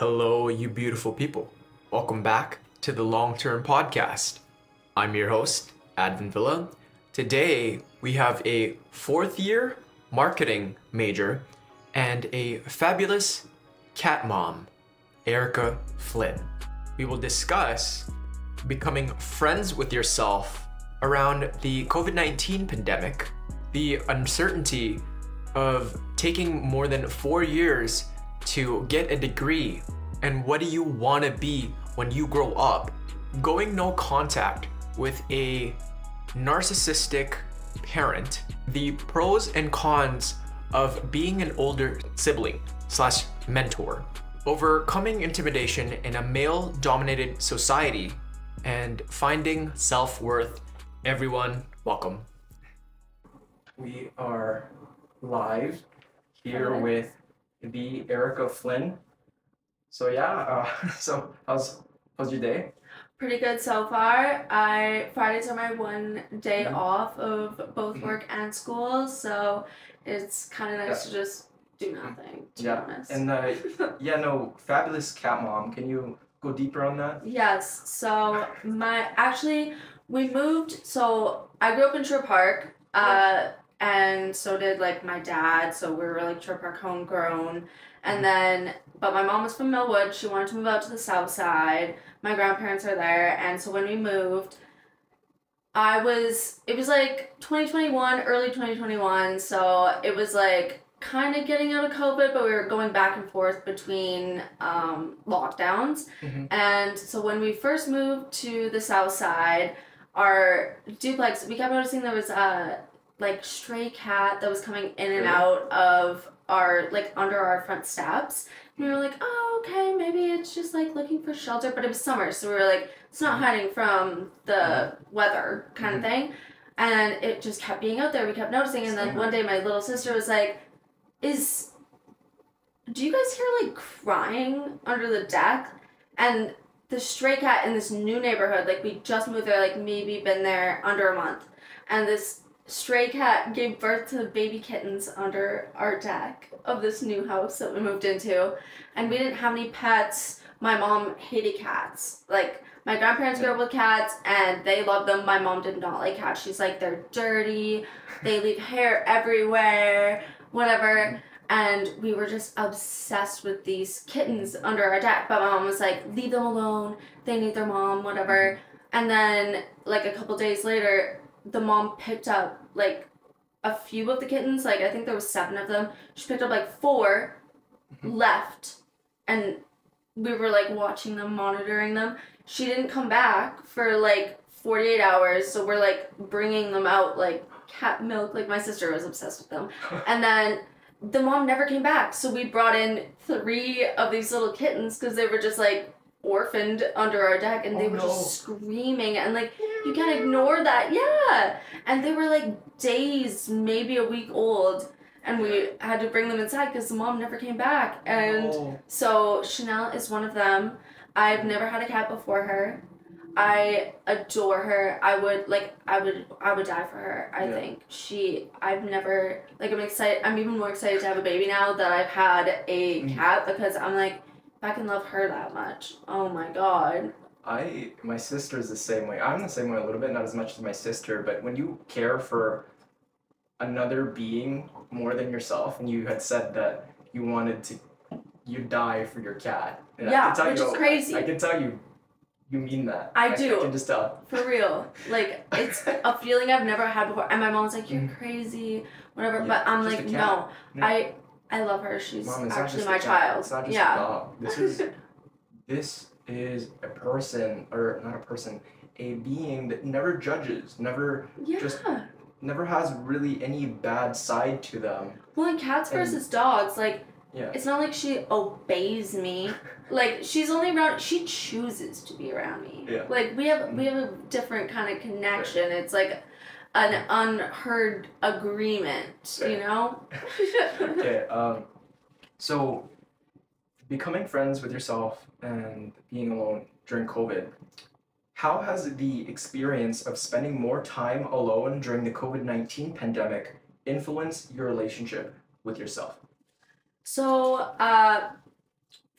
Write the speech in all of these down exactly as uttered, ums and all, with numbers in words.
Hello, you beautiful people. Welcome back to the Long Term Podcast. I'm your host, Adven Villa. Today, we have a fourth year marketing major and a fabulous cat mom, Erika Flynn. We will discuss becoming friends with yourself around the COVID nineteen pandemic, the uncertainty of taking more than four years to get a degree, and what do you want to be when you grow up, going no contact with a narcissistic parent, the pros and cons of being an older sibling slash mentor, overcoming intimidation in a male-dominated society, and finding self-worth. Everyone, welcome. We are live here Hello. with the Erika Flynn. So yeah, uh, so how's how's your day? Pretty good so far. I Fridays are my one day mm-hmm. off of both work mm-hmm. and school, so it's kind of nice yeah. to just do nothing. To yeah, be honest. and uh, yeah, no, fabulous cat mom. Can you go deeper on that? Yes. So my actually we moved. So I grew up in Shore Park. Uh, right. And so did like my dad, so we were like Shore Park homegrown, and then but my mom was from Millwood. She wanted to move out to the South Side. My grandparents are there, and so when we moved, I was it was like twenty twenty-one, early twenty twenty-one, so it was like kind of getting out of COVID, but we were going back and forth between um lockdowns. Mm-hmm. And so when we first moved to the South Side, our duplex, we kept noticing there was a uh, like stray cat that was coming in and out of our, like, under our front steps. And we were like, oh, okay, maybe it's just like looking for shelter, but it was summer, so we were like, it's not hiding from the weather kind of thing. And it just kept being out there. We kept noticing. And then one day my little sister was like, is, do you guys hear like crying under the deck? And the stray cat in this new neighborhood, like we just moved there, like maybe been there under a month. And this stray cat gave birth to baby kittens under our deck of this new house that we moved into. And we didn't have any pets. My mom hated cats. Like, my grandparents grew up with cats and they loved them. My mom did not like cats. She's like, they're dirty, they leave hair everywhere, whatever. And we were just obsessed with these kittens under our deck. But my mom was like, leave them alone, they need their mom, whatever. And then, like, a couple days later, the mom picked up like a few of the kittens. Like, I think there was seven of them. She picked up like four, mm-hmm. left, and we were like watching them, monitoring them. She didn't come back for like forty-eight hours. So we're like bringing them out like cat milk. Like, my sister was obsessed with them. And then the mom never came back. So we brought in three of these little kittens because they were just like orphaned under our deck, and they oh, were no. just screaming, and like, you can't ignore that. Yeah. And they were like days, maybe a week old, and we had to bring them inside because the mom never came back. And oh. so Chanel is one of them. I've never had a cat before her. I adore her. I would like I would I would die for her. I yeah. think she I've never like I'm excited I'm even more excited to have a baby now that I've had a mm. cat, because I'm like, I can love her that much. Oh my god. I my sister's the same way. I'm the same way a little bit, not as much as my sister, but when you care for another being more than yourself, and you had said that you wanted to you die for your cat. And yeah, I can tell which you, is crazy. I can tell you you mean that. I, I do. I can just tell. For real. Like, it's a feeling I've never had before. And my mom's like, you're crazy, whatever. Yeah, but I'm like, no. no. I I love her. She's Mom, actually my child. It's not just yeah. a dog. This is this is a person, or not a person, a being that never judges, never yeah. just never has really any bad side to them. Well, in cats and, versus dogs, like yeah. it's not like she obeys me. Like, she's only around. She chooses to be around me. Yeah. Like, we have we have a different kind of connection. It's like an unheard agreement, you know? Okay, um, so becoming friends with yourself and being alone during COVID, how has the experience of spending more time alone during the COVID nineteen pandemic influenced your relationship with yourself? So, uh,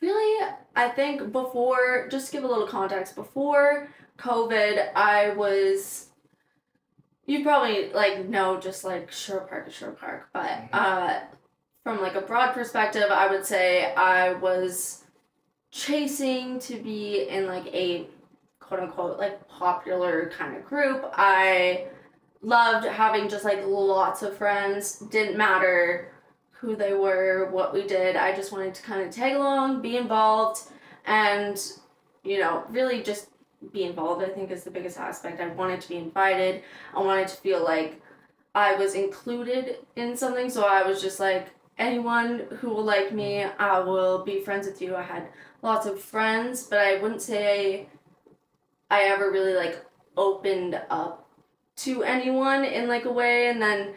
really, I think before, just to give a little context, before COVID, I was, you probably, like, know just, like, Shore Park is Shore Park, but uh, from, like, a broad perspective, I would say I was chasing to be in, like, a quote-unquote, like, popular kind of group. I loved having just, like, lots of friends. Didn't matter who they were, what we did. I just wanted to kind of tag along, be involved, and, you know, really just be involved, I think, is the biggest aspect. I wanted to be invited. I wanted to feel like I was included in something, so I was just like, anyone who will like me, I will be friends with you. I had lots of friends, but I wouldn't say I ever really, like, opened up to anyone in, like, a way, and then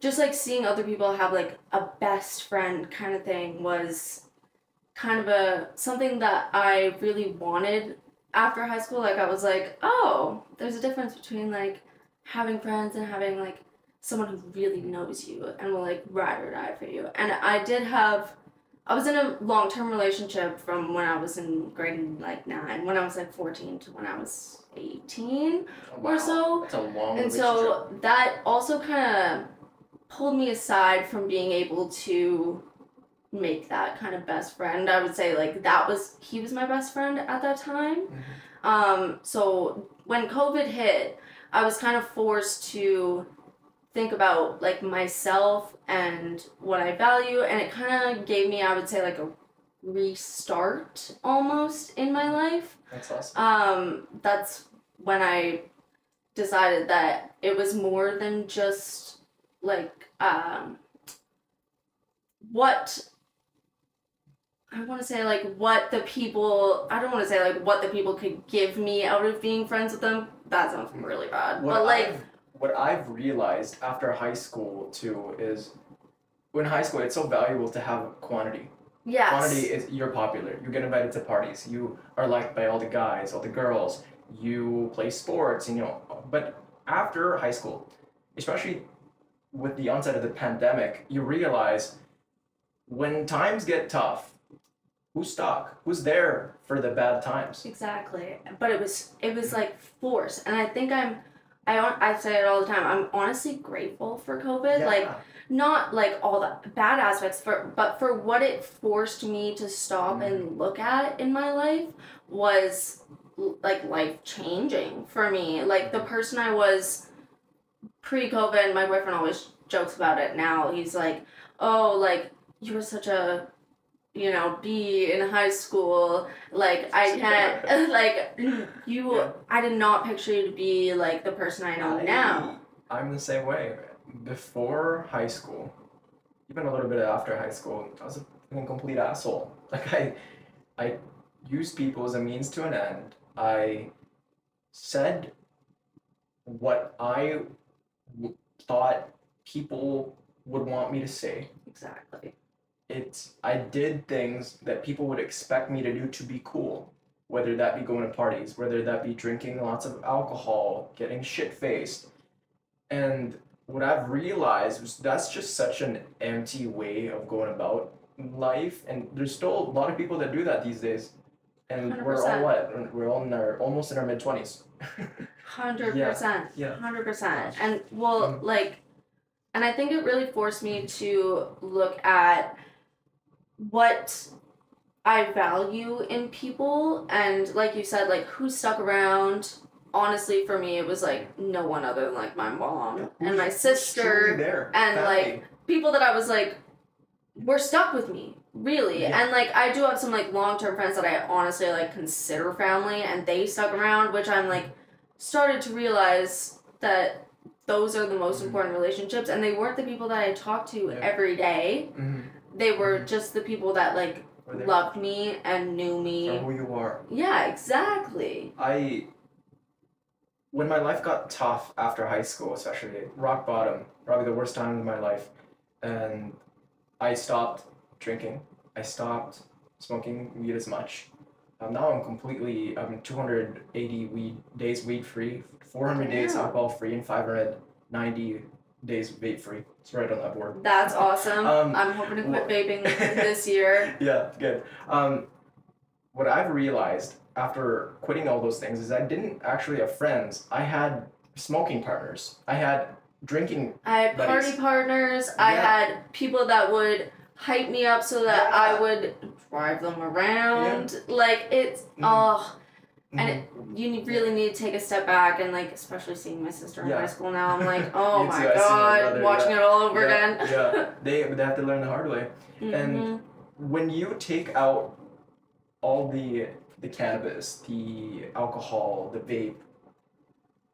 just, like, seeing other people have, like, a best friend kind of thing was kind of a something that I really wanted after high school. Like, I was like, oh, there's a difference between, like, having friends and having, like, someone who really knows you and will, like, ride or die for you. And I did have, I was in a long-term relationship from when I was in grade, like, nine, when I was, like, fourteen to when I was eighteen oh, wow. or so. That's a long and relationship. And so that also kind of pulled me aside from being able to make that kind of best friend. I would say, like, that was, he was my best friend at that time. Mm-hmm. Um, so when COVID hit, I was kind of forced to think about, like, myself and what I value, and it kind of gave me, I would say, like, a restart almost in my life. That's awesome. Um, that's when I decided that it was more than just, like, um, what I want to say, like, what the people, I don't want to say, like, what the people could give me out of being friends with them. That sounds really bad. What but, like... I've- What I've realized after high school, too, is when high school, it's so valuable to have quantity. Yes. Quantity is, you're popular. You get invited to parties. You are liked by all the guys, all the girls. You play sports, you know. But after high school, especially with the onset of the pandemic, you realize when times get tough, who's stuck? Who's there for the bad times? Exactly. But it was, it was like, force. And I think I'm... I I say it all the time. I'm honestly grateful for COVID. Yeah. Like, not, like, all the bad aspects, for, but for what it forced me to stop mm. and look at in my life was, like, life-changing for me. Like, the person I was pre-COVID, my boyfriend always jokes about it now. He's like, oh, like, you were such a... you know, be in high school, like, I can't, like, you, yeah. I did not picture you to be, like, the person I know I, now. I'm the same way. Before high school, even a little bit after high school, I was a complete asshole. Like, I, I used people as a means to an end. I said what I w- thought people would want me to say. Exactly. It's, I did things that people would expect me to do to be cool, whether that be going to parties, whether that be drinking lots of alcohol, getting shit-faced. And what I've realized was that's just such an empty way of going about life. And there's still a lot of people that do that these days. And one hundred percent. We're all what? We're all in our, almost in our mid-twenties. one hundred percent. Yeah. Yeah. one hundred percent. And, well, um, like, and I think it really forced me to look at what I value in people, and like you said, like, who stuck around. Honestly, for me, it was like no one other than, like, my mom yeah, and my sister and that, like, thing. People that I was like were stuck with me, really. Yeah. And, like, I do have some, like, long-term friends that I honestly, like, consider family, and they stuck around, which I'm, like, started to realize that those are the most mm-hmm. important relationships, and they weren't the people that I talked to yeah. every day. Mm-hmm. They were just the people that, like, loved me and knew me. For who you are. Yeah, exactly. I, when my life got tough after high school, especially, rock bottom, probably the worst time of my life, and I stopped drinking. I stopped smoking weed as much. Um, now I'm completely, I'm two hundred eighty weed days weed-free, four hundred yeah. days alcohol-free, and five hundred ninety days vape free. It's right on that board. That's awesome. um, I'm hoping to quit well, vaping this year. Yeah, good. Um, what I've realized after quitting all those things is I didn't actually have friends. I had smoking partners. I had drinking I had buddies. party partners. Yeah. I had people that would hype me up so that yeah. I would drive them around. Yeah. Like, it's, mm-hmm. oh... And it, you really need to take a step back and, like, especially seeing my sister in yeah. high school now, I'm like, oh, my too, God, brother, watching yeah. it all over yeah. again. yeah, they, they have to learn the hard way. Mm-hmm. And when you take out all the the cannabis, the alcohol, the vape,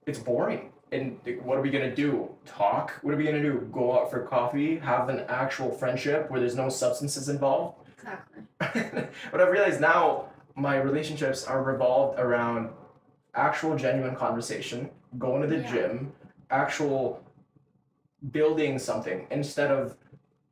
it's boring. And what are we going to do? Talk? What are we going to do? Go out for coffee? Have an actual friendship where there's no substances involved? Exactly. But I've realized now... my relationships are revolved around actual genuine conversation, going to the yeah. gym, actual building something instead of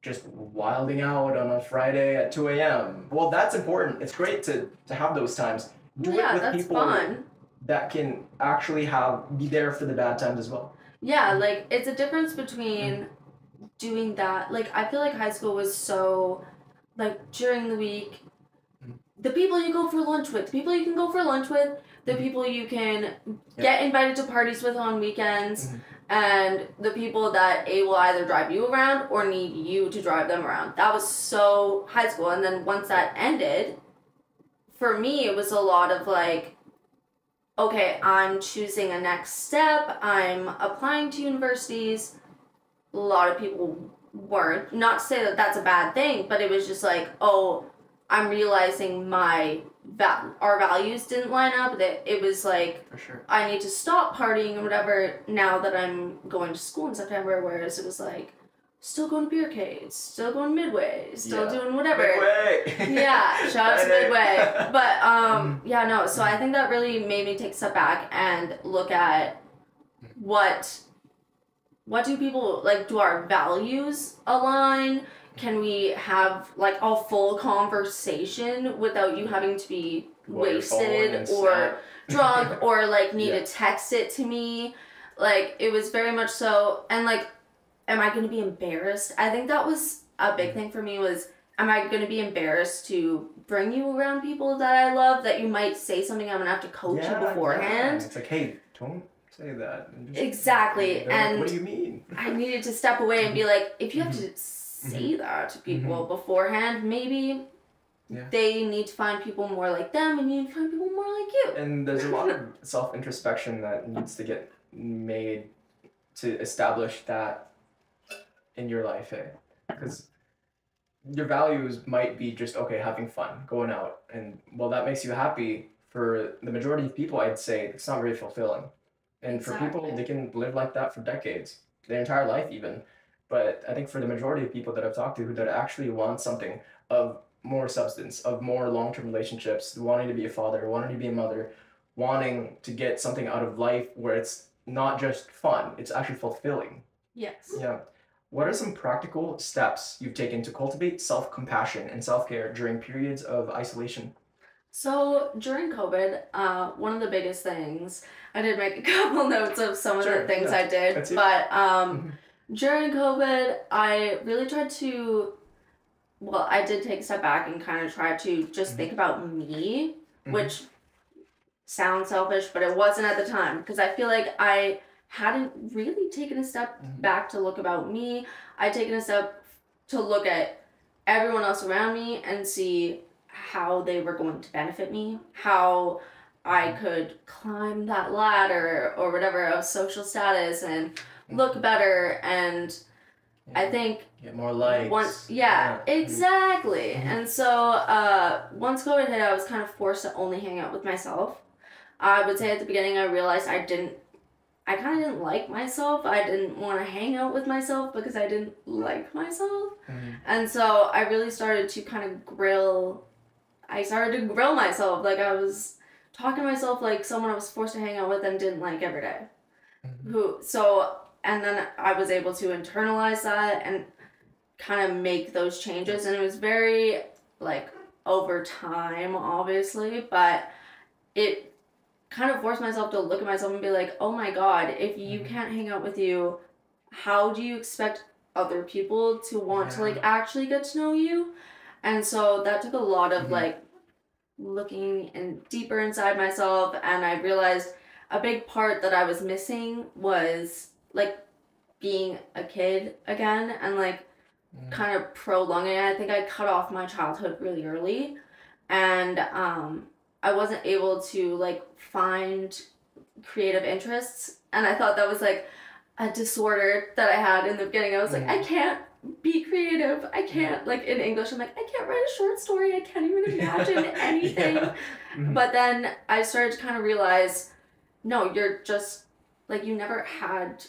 just wilding out on a Friday at two a.m. Well, that's important. It's great to, to have those times. Do yeah, it with that's people fun. that can actually have be there for the bad times as well. Yeah, like it's a difference between mm-hmm. doing that. Like I feel like high school was so like during the week. The people you go for lunch with, the people you can go for lunch with, the people you can get yeah. invited to parties with on weekends, mm-hmm. and the people that A will either drive you around or need you to drive them around. That was so high school. And then once that ended, for me, it was a lot of like, okay, I'm choosing a next step. I'm applying to universities. A lot of people weren't. Not to say that that's a bad thing, but it was just like, oh, I'm realizing my va- our values didn't line up. That it was like For sure. I need to stop partying or whatever now that I'm going to school in September. Whereas it was like still going to beer caves, still going to Midway, still yeah. doing whatever. Midway. yeah, shout out to Midway. But um, yeah, no. So I think that really made me take a step back and look at what what do people like? Do our values align? Can we have, like, a full conversation without you having to be well, wasted or drunk or, like, need yeah. to text it to me? Like, it was very much so, and, like, am I going to be embarrassed? I think that was a big thing for me was, am I going to be embarrassed to bring you around people that I love that you might say something I'm going to have to coach yeah, you beforehand? Yeah. It's like, hey, don't say that. And just, exactly. And, and like, what do you mean? I needed to step away and be like, if you have to... say that to people mm-hmm. beforehand, maybe yeah. they need to find people more like them and you need to find people more like you. And there's a lot of self-introspection that needs to get made to establish that in your life, eh? Because your values might be just, okay, having fun, going out, and well, that makes you happy. For the majority of people, I'd say it's not really fulfilling. And exactly. for people, they can live like that for decades, their entire life even. But I think for the majority of people that I've talked to who that actually want something of more substance, of more long-term relationships, wanting to be a father, wanting to be a mother, wanting to get something out of life where it's not just fun, it's actually fulfilling. Yes. Yeah. What are some practical steps you've taken to cultivate self-compassion and self-care during periods of isolation? So during COVID, uh, one of the biggest things, I did make a couple notes of some of sure, the things yeah. I did, That's but... um. During COVID, I really tried to, well, I did take a step back and kind of try to just mm-hmm. think about me, mm-hmm. which sounds selfish, but it wasn't at the time because I feel like I hadn't really taken a step mm-hmm. back to look about me. I'd taken a step to look at everyone else around me and see how they were going to benefit me, how I could climb that ladder or whatever of social status and look better and yeah. I think get more likes one, yeah, yeah exactly mm-hmm. and so uh once COVID hit, I was kind of forced to only hang out with myself. I would say at the beginning I realized I didn't I kind of didn't like myself. I didn't want to hang out with myself because I didn't like myself mm-hmm. and so I really started to kind of grill I started to grill myself. Like I was talking to myself like someone I was forced to hang out with and didn't like every day mm-hmm. who so And then I was able to internalize that and kind of make those changes. And it was very, like, over time, obviously. But it kind of forced myself to look at myself and be like, oh, my God, if you mm-hmm. can't hang out with you, how do you expect other people to want yeah. to, like, actually get to know you? And so that took a lot of, mm-hmm. like, looking in deeper inside myself, and I realized a big part that I was missing was like being a kid again and like mm. kind of prolonging it. I think I cut off my childhood really early, and um, I wasn't able to like find creative interests, and I thought that was like a disorder that I had in the beginning. I was like, mm. I can't be creative. I can't, yeah. like in English, I'm like, I can't write a short story. I can't even imagine anything. Yeah. Mm-hmm. But then I started to kind of realize, no, you're just like, you never had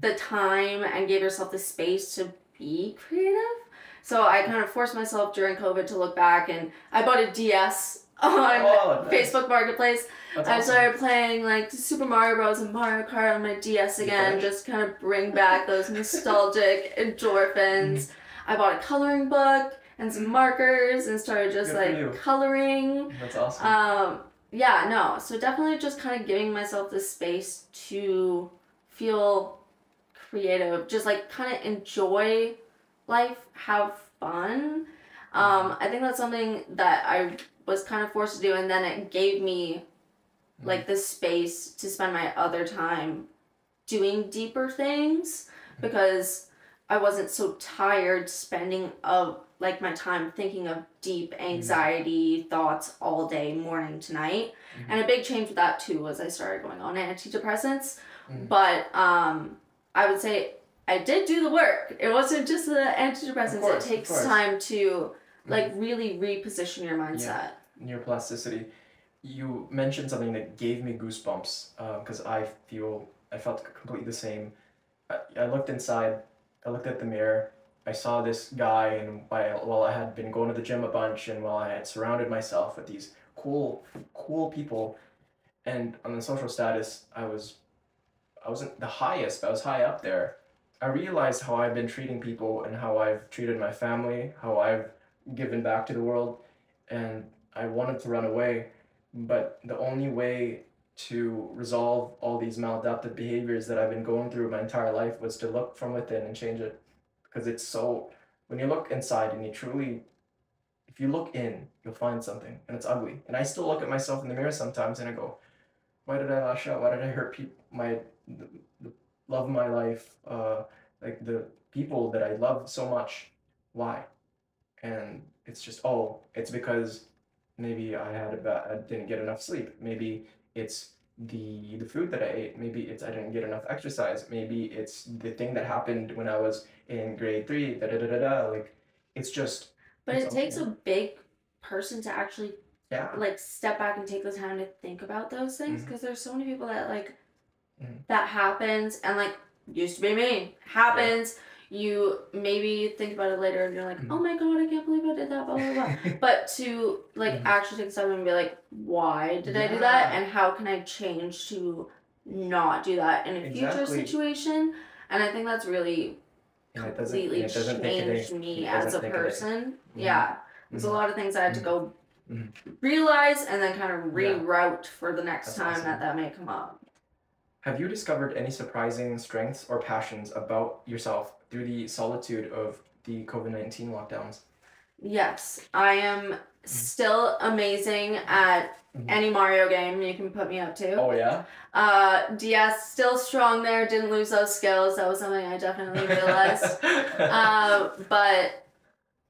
the time and gave yourself the space to be creative. So I kind of forced myself during COVID to look back, and I bought a D S on oh, nice. Facebook Marketplace. That's I awesome. Started playing like Super Mario Bros. And Mario Kart on my D S again, just kind of bring back those nostalgic endorphins. I bought a coloring book and some markers and started just Good like coloring. That's awesome. Um, yeah, no, so definitely just kind of giving myself the space to feel creative, just like kind of enjoy life, have fun. Um, I think that's something that I was kind of forced to do, and then it gave me like the space to spend my other time doing deeper things, because I wasn't so tired spending of like my time thinking of deep anxiety thoughts all day, morning to night. Mm-hmm. And a big change with that too was I started going on antidepressants. Mm-hmm. But um, I would say I did do the work. It wasn't just the antidepressants. Of course, it takes time to like mm-hmm. really reposition your mindset. Yeah. Neuroplasticity. You mentioned something that gave me goosebumps, because um, I feel I felt completely the same. I, I looked inside, I looked at the mirror, I saw this guy, and while well, I had been going to the gym a bunch, and while well, I had surrounded myself with these cool, cool people, and on the social status, I was, I wasn't the highest, but I was high up there. I realized how I've been treating people and how I've treated my family, how I've given back to the world, and I wanted to run away. But the only way to resolve all these maladaptive behaviors that I've been going through my entire life was to look from within and change it. Because it's so, when you look inside and you truly, if you look in, you'll find something, and it's ugly. And I still look at myself in the mirror sometimes and I go, why did I lash out? Why did I hurt people? My, the, the love of my life, uh, like the people that I love so much, why? And it's just, oh, it's because maybe I had a bad, I didn't get enough sleep. Maybe it's the the food that I ate. Maybe it's I didn't get enough exercise. Maybe it's the thing that happened when I was in grade three. Da da da da da. Like, it's just. But it's it takes awful. a big person to actually, yeah, like step back and take the time to think about those things, because mm-hmm. there's so many people that like mm-hmm. that happens, and like used to be me happens. Yeah. You maybe think about it later and you're like, oh my God, I can't believe I did that, blah, blah, blah. But to like mm-hmm. actually take a step and be like, why did yeah. I do that? And how can I change to not do that in a exactly. future situation? And I think that's really yeah, completely changed me as a person. Mm-hmm. Yeah. There's mm-hmm. a lot of things I had to go mm-hmm. realize and then kind of reroute yeah. for the next that's time awesome. that that may come up. Have you discovered any surprising strengths or passions about yourself through the solitude of the COVID nineteen lockdowns? Yes, I am mm-hmm. still amazing at mm-hmm. any Mario game you can put me up to. Oh yeah? Uh, D S, still strong there, didn't lose those skills. That was something I definitely realized. uh, but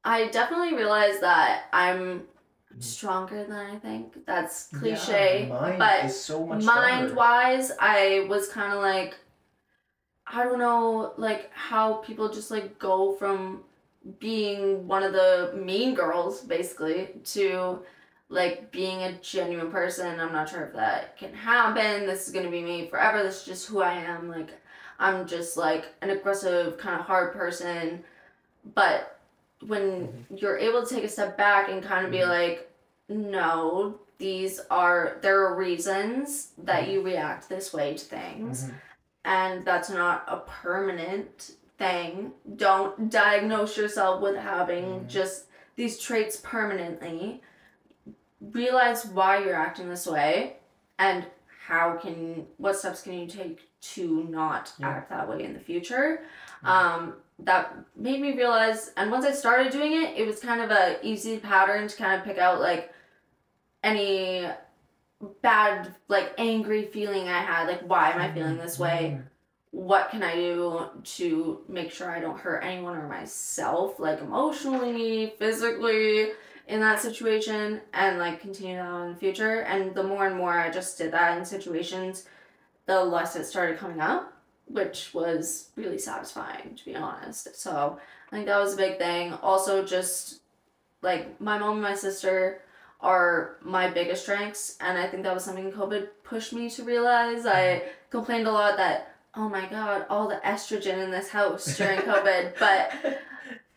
I definitely realized that I'm stronger than I think. That's cliche, yeah, mind but is so much mind-wise, I was kind of like, I don't know, like, how people just, like, go from being one of the mean girls, basically, to, like, being a genuine person. I'm not sure if that can happen. This is gonna be me forever. This is just who I am. Like, I'm just, like, an aggressive, kind of hard person. But when mm-hmm. you're able to take a step back and kind of mm-hmm. be like, no, these are, there are reasons that mm-hmm. you react this way to things. Mm-hmm. And that's not a permanent thing. Don't diagnose yourself with having mm-hmm. just these traits permanently. Realize why you're acting this way, and how can, what steps can you take to not yeah. act that way in the future? Yeah. Um, that made me realize, and once I started doing it, it was kind of a easy pattern to kind of pick out, like, any bad, like, angry feeling I had. Like, why am I feeling this way? What can I do to make sure I don't hurt anyone or myself, like, emotionally, physically, in that situation, and, like, continue that on in the future. And the more and more I just did that in situations, the less it started coming up, which was really satisfying, to be honest. So I think that was a big thing. Also, just, like, my mom and my sister are my biggest strengths, and I think that was something COVID pushed me to realize. I complained a lot that, oh my God, all the estrogen in this house during COVID, but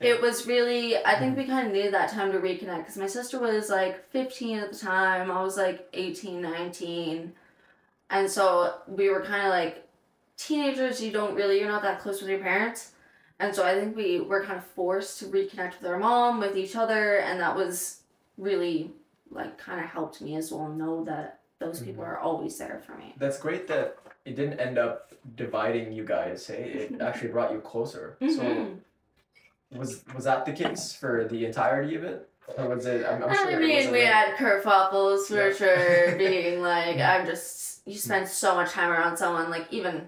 it was really, I think we kind of needed that time to reconnect, because my sister was, like, fifteen at the time. I was, like, eighteen, nineteen, and so we were kind of, like, teenagers. You don't really, you're not that close with your parents, and so I think we were kind of forced to reconnect with our mom, with each other, and that was really, like, kind of helped me as well, know that those people are always there for me. That's great that it didn't end up dividing you guys, hey? It actually brought you closer. Mm-hmm. So was was that the case for the entirety of it? Or was it, I'm, I'm I sure mean, we like... had kerfuffles for yeah. sure, being like, yeah. I'm just, you spend so much time around someone, like, even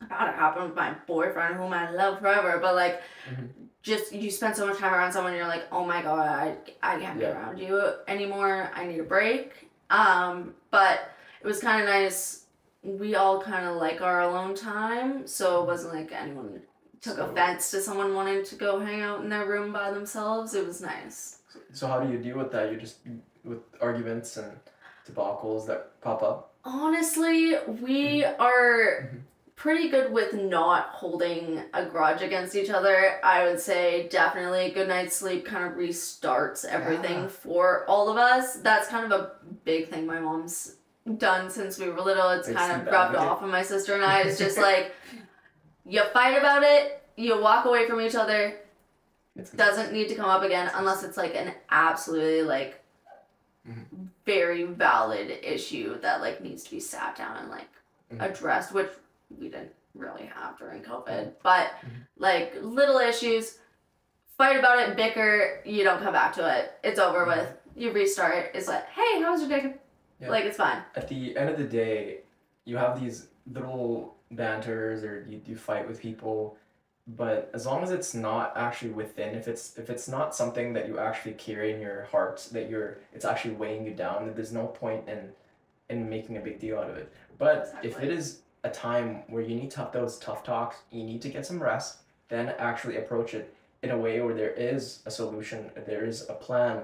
about it happened with my boyfriend, whom I love forever, but, like, mm-hmm. just, you spend so much time around someone, you're like, oh my God, I, I can't be yeah. around you anymore. I need a break. Um, but it was kind of nice. We all kind of like our alone time. So it wasn't like anyone took so, offense to someone wanting to go hang out in their room by themselves. It was nice. So how do you deal with that? You just, with arguments and debacles that pop up? Honestly, we mm-hmm. are... Mm-hmm. pretty good with not holding a grudge against each other. I would say definitely a good night's sleep kind of restarts everything yeah. for all of us. That's kind of a big thing my mom's done since we were little. It's I kind of rubbed off on my sister and I. It's just like, you fight about it, you walk away from each other. It doesn't need to come up again unless it's like an absolutely like mm-hmm. very valid issue that like needs to be sat down and like mm-hmm. addressed, which we didn't really have during COVID, but mm-hmm. like little issues, fight about it, bicker, you don't come back to it. It's over mm-hmm. with. You restart. It's like, hey, how was your day? Yeah. Like, it's fine. At the end of the day, you have these little banters or you, you fight with people, but as long as it's not actually within, if it's if it's not something that you actually carry in your heart, that you're, it's actually weighing you down, that there's no point in, in making a big deal out of it. But exactly. if it is a time where you need to have those tough talks, you need to get some rest, then actually approach it in a way where there is a solution, there is a plan.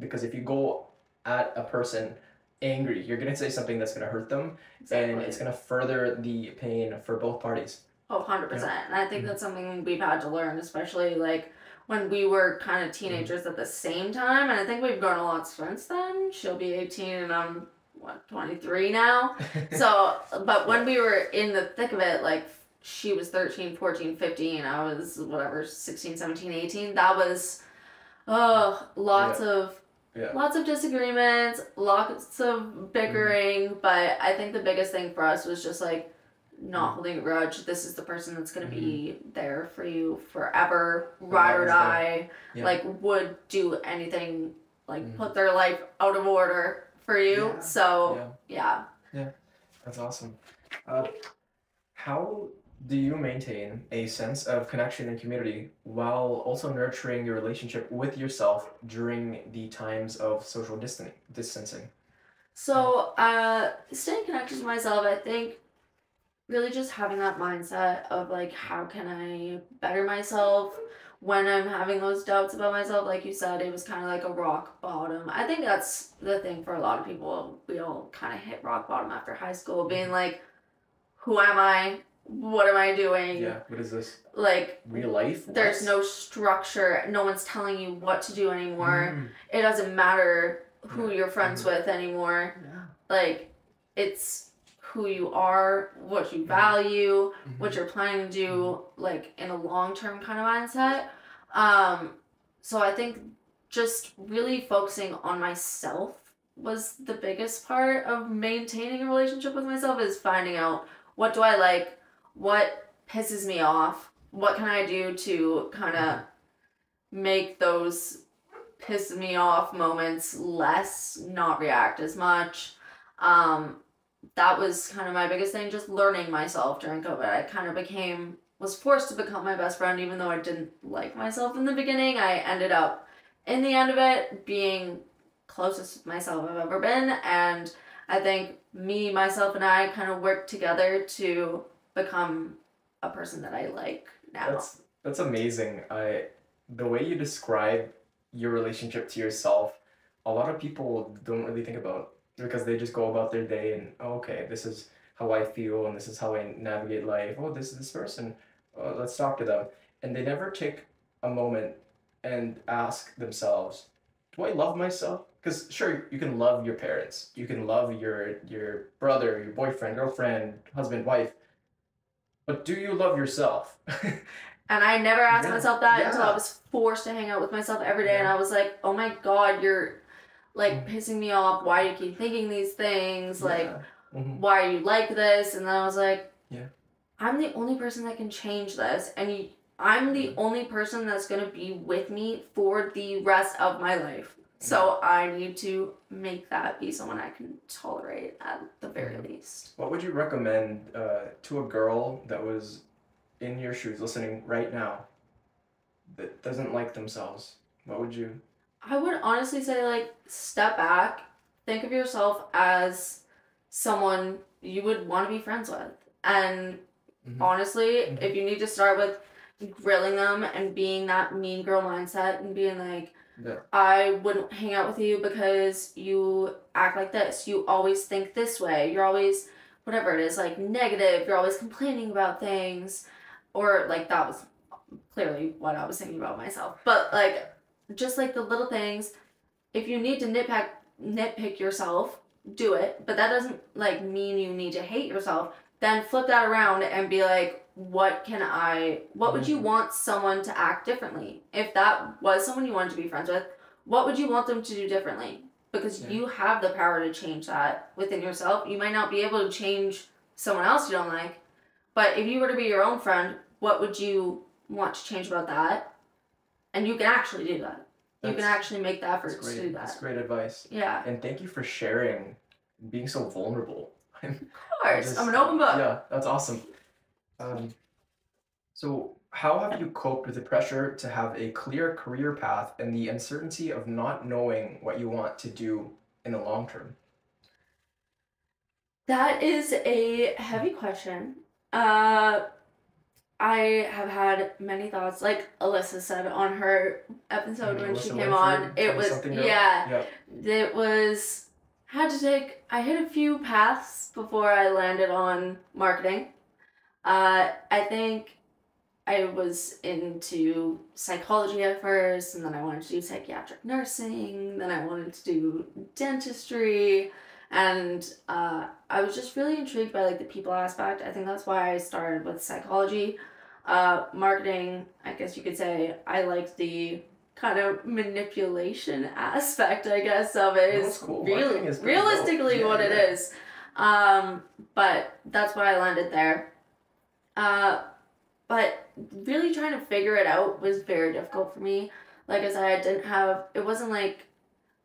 Because if you go at a person angry, you're going to say something that's going to hurt them, exactly. and it's going to further the pain for both parties. Oh, one hundred percent. You know? And I think that's something we've had to learn, especially like when we were kind of teenagers mm-hmm. at the same time. And I think we've grown a lot since then. She'll be eighteen and I'm what, twenty-three now? So, but when we were in the thick of it, like, she was thirteen, fourteen, fifteen, I was, whatever, sixteen, seventeen, eighteen, that was, oh, lots yeah. of, yeah. lots of disagreements, lots of bickering, mm-hmm. but I think the biggest thing for us was just, like, not holding a grudge. This is the person that's going to mm-hmm. be there for you forever, ride or die, yeah. like, would do anything, like, mm-hmm. put their life out of order for you. Yeah. So yeah. yeah. Yeah. That's awesome. Uh, how do you maintain a sense of connection and community while also nurturing your relationship with yourself during the times of social distan- distancing? So uh, staying connected to myself, I think really just having that mindset of like, how can I better myself? When I'm having those doubts about myself, like you said, it was kind of like a rock bottom. I think that's the thing for a lot of people. We all kind of hit rock bottom after high school, being like, who am I? What am I doing? Yeah, what is this? Like, real life? There's no structure. No one's telling you what to do anymore. Mm. It doesn't matter who yeah. you're friends mm-hmm. with anymore. Yeah. Like, it's who you are, what you value, mm-hmm. what you're planning to do, like, in a long-term kind of mindset. Um, so I think just really focusing on myself was the biggest part of maintaining a relationship with myself, is finding out, what do I like, what pisses me off, what can I do to kind of make those piss me off moments less, not react as much. Um, that was kind of my biggest thing, just learning myself during COVID. I kind of became, was forced to become my best friend, even though I didn't like myself in the beginning. I ended up, in the end of it, being closest to myself I've ever been. And I think me, myself, and I kind of worked together to become a person that I like now. That's, that's amazing. I, the way you describe your relationship to yourself, a lot of people don't really think about, because they just go about their day and, oh, okay, this is how I feel and this is how I navigate life. Oh, this is this person. Oh, let's talk to them. And they never take a moment and ask themselves, do I love myself? Because sure, you can love your parents. You can love your your brother, your boyfriend, girlfriend, husband, wife. But do you love yourself? And I never asked yeah. myself that yeah. until I was forced to hang out with myself every day. Yeah. And I was like, oh my God, you're like pissing me off. Why do you keep thinking these things? Yeah. Like, mm-hmm. why are you like this? And then I was like, yeah, I'm the only person that can change this. And you, I'm the mm-hmm. only person that's going to be with me for the rest of my life. So I need to make that be someone I can tolerate at the very least. What would you recommend uh, to a girl that was in your shoes listening right now that doesn't like themselves? What would you? I would honestly say, like, step back. Think of yourself as someone you would want to be friends with. And mm-hmm. honestly, mm-hmm. if you need to start with grilling them and being that mean girl mindset and being like, yeah. I wouldn't hang out with you because you act like this. You always think this way. You're always, whatever it is, like negative. You're always complaining about things. Or like that was clearly what I was thinking about myself. But like, just like the little things, if you need to nitpick, nitpick yourself, do it. But that doesn't like mean you need to hate yourself. Then flip that around and be like, what can I, what would you want someone to act differently? If that was someone you wanted to be friends with, what would you want them to do differently? Because yeah. you have the power to change that within yourself. You might not be able to change someone else you don't like, but if you were to be your own friend, what would you want to change about that? And you can actually do that. That's, you can actually make the effort to do that. That's great advice. Yeah. And thank you for sharing, being so vulnerable. Of course, just, I'm an open book. Yeah, that's awesome. Um, so how have you coped with the pressure to have a clear career path and the uncertainty of not knowing what you want to do in the long term? That is a heavy question. Uh, I have had many thoughts, like Alyssa said on her episode when Alyssa she came on, it was, yeah, yeah, it was, had to take, I hit a few paths before I landed on marketing. Uh, I think I was into psychology at first, and then I wanted to do psychiatric nursing, then I wanted to do dentistry, and uh, I was just really intrigued by like the people aspect. I think that's why I started with psychology. Uh, marketing, I guess you could say, I liked the kind of manipulation aspect, I guess, of it. Is cool. Real- is realistically cool. yeah, what yeah. it is. Um, but that's why I landed there. Uh, but really trying to figure it out was very difficult for me. Like I said, I didn't have, it wasn't like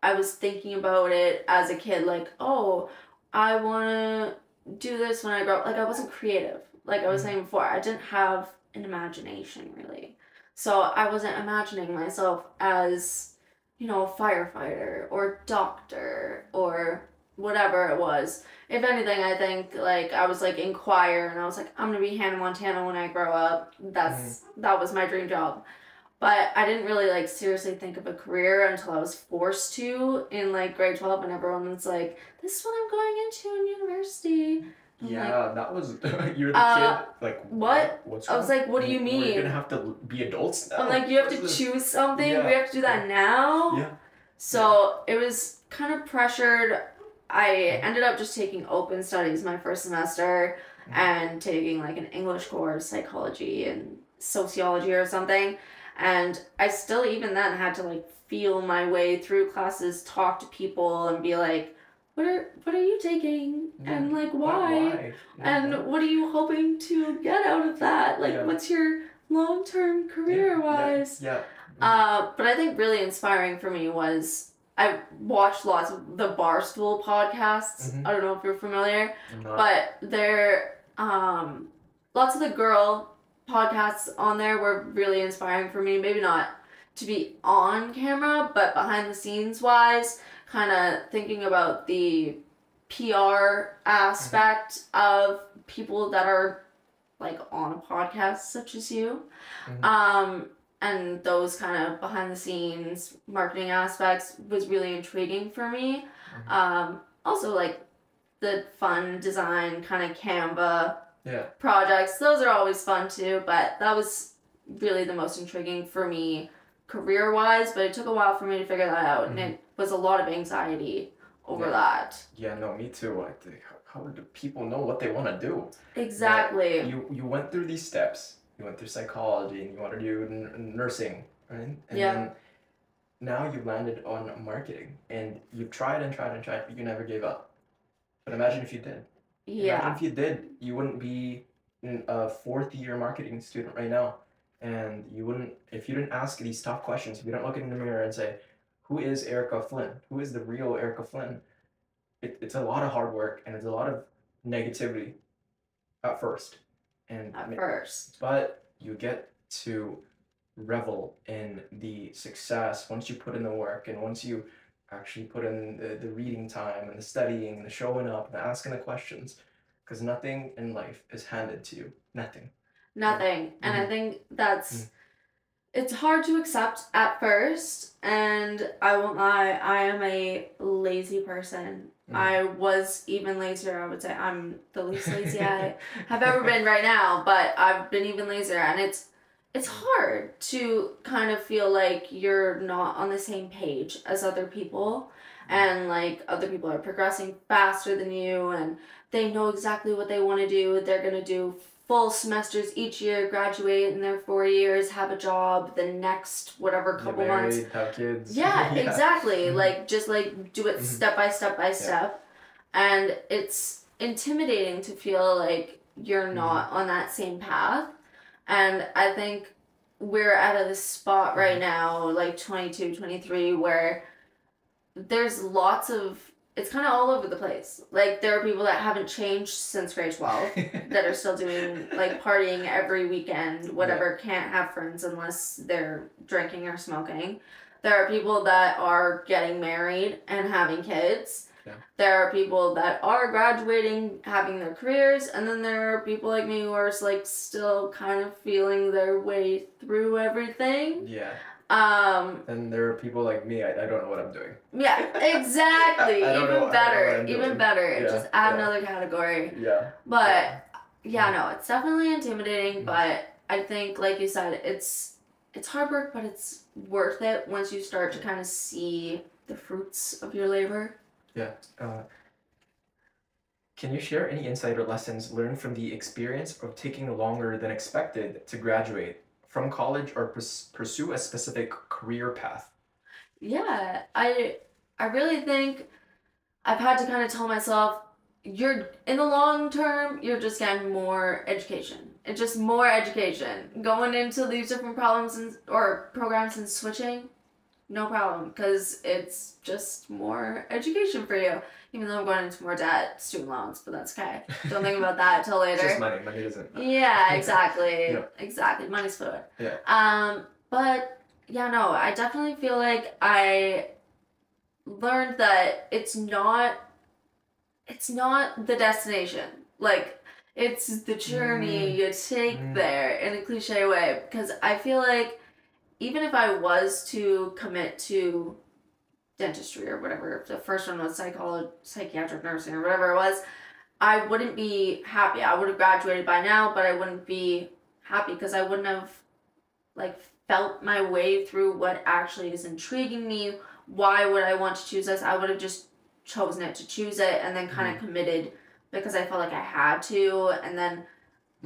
I was thinking about it as a kid, like, oh, I want to do this when I grow up. Like, I wasn't creative. Like I was saying before, I didn't have an imagination, really. So I wasn't imagining myself as, you know, a firefighter or doctor or whatever it was. If anything, I think like I was like in choir and I was like, I'm gonna be Hannah Montana when I grow up. That's mm-hmm. that was my dream job. But I didn't really like seriously think of a career until I was forced to in like grade twelve, and everyone was like, this is what I'm going into in university. I'm yeah, like, that was you're the uh, kid like what? What's I was like, what do you mean? We're gonna have to be adults now. I'm like, you have to choose something. Yeah. We have to do that yeah. now. Yeah. So yeah. it was kind of pressured. I ended up just taking open studies my first semester and taking like an English course, psychology and sociology or something. And I still even then had to like feel my way through classes, talk to people and be like, what are what are you taking? Yeah. And like why? why? Yeah. And what are you hoping to get out of that? Like yeah. what's your long-term career-wise? Yeah. yeah. Uh, but I think really inspiring for me was I watched lots of the Barstool podcasts. Mm-hmm. I don't know if you're familiar, but they're um, lots of the girl podcasts on there were really inspiring for me. Maybe not to be on camera, but behind the scenes wise, kind of thinking about the P R aspect mm-hmm. of people that are like on a podcast such as you. Mm-hmm. Um, and those kind of behind the scenes marketing aspects was really intriguing for me. Mm-hmm. Um, also like the fun design kind of Canva yeah. projects. Those are always fun too, but that was really the most intriguing for me career wise, but it took a while for me to figure that out. Mm-hmm. And it was a lot of anxiety over yeah. that. Yeah, no, me too. I think, how, how do people know what they want to do? Exactly. Like, you you went through these steps. You went through psychology, and you wanted to do n- nursing, right? And yeah. then now you landed on marketing, and you've tried and tried and tried, but you never gave up. But imagine if you did. Yeah. Imagine if you did, you wouldn't be a fourth-year marketing student right now, and you wouldn't, if you didn't ask these tough questions, if you don't look in the mirror and say, who is Erika Flynn? Who is the real Erika Flynn? It, it's a lot of hard work, and it's a lot of negativity at first. And at ma- first. But you get to revel in the success once you put in the work, and once you actually put in the, the reading time, and the studying, and the showing up, and the asking the questions. Because nothing in life is handed to you. Nothing. Nothing. Yeah. And mm-hmm. I think that's... Mm-hmm. It's hard to accept at first, and I won't lie, I am a lazy person. Mm. I was even lazier, I would say. I'm the least lazy I have ever been right now, but I've been even lazier, and it's it's hard to kind of feel like you're not on the same page as other people, and like other people are progressing faster than you, and they know exactly what they want to do, they're going to do full semesters each year, graduate in their four years, have a job the next whatever couple Get married, months. Have kids. Yeah, yeah. exactly. Mm-hmm. Like just like do it mm-hmm. step by step by yeah. step. And it's intimidating to feel like you're mm-hmm. not on that same path. And I think we're at a spot right mm-hmm. now, like twenty-two, twenty-three, where there's lots of it's kind of all over the place. Like, there are people that haven't changed since grade twelve that are still doing, like, partying every weekend, whatever, yeah. can't have friends unless they're drinking or smoking. There are people that are getting married and having kids. Yeah. There are people that are graduating, having their careers, and then there are people like me who are, like, still kind of feeling their way through everything. Yeah. Um, and there are people like me, I, I don't know what I'm doing. Yeah, exactly. I, I even know, better, even better. Yeah, just add yeah. another category. Yeah. But, yeah. yeah, no, it's definitely intimidating, mm-hmm. but I think, like you said, it's, it's hard work, but it's worth it once you start to kind of see the fruits of your labor. Yeah. Uh, can you share any insight or lessons learned from the experience of taking longer than expected to graduate from college or pers- pursue a specific career path? Yeah, I I really think I've had to kind of tell myself, you're in the long term, you're just getting more education. It's just more education. Going into these different problems and, or programs and switching, no problem, because it's just more education for you. Even though I'm going into more debt, student loans, but that's okay. Don't think about that till later. It's just money. Money doesn't matter. Yeah, exactly. Yeah. Exactly. Money's fluid. Yeah. Um, but yeah, no, I definitely feel like I learned that it's not it's not the destination. Like, it's the journey mm. you take mm. there in a cliche way. Because I feel like even if I was to commit to dentistry or whatever, if the first one was psychology, psychiatric nursing or whatever it was, I wouldn't be happy. I would have graduated by now, but I wouldn't be happy because I wouldn't have like felt my way through what actually is intriguing me. Why would I want to choose this? I would have just chosen it to choose it and then kind of mm-hmm. committed because I felt like I had to, and then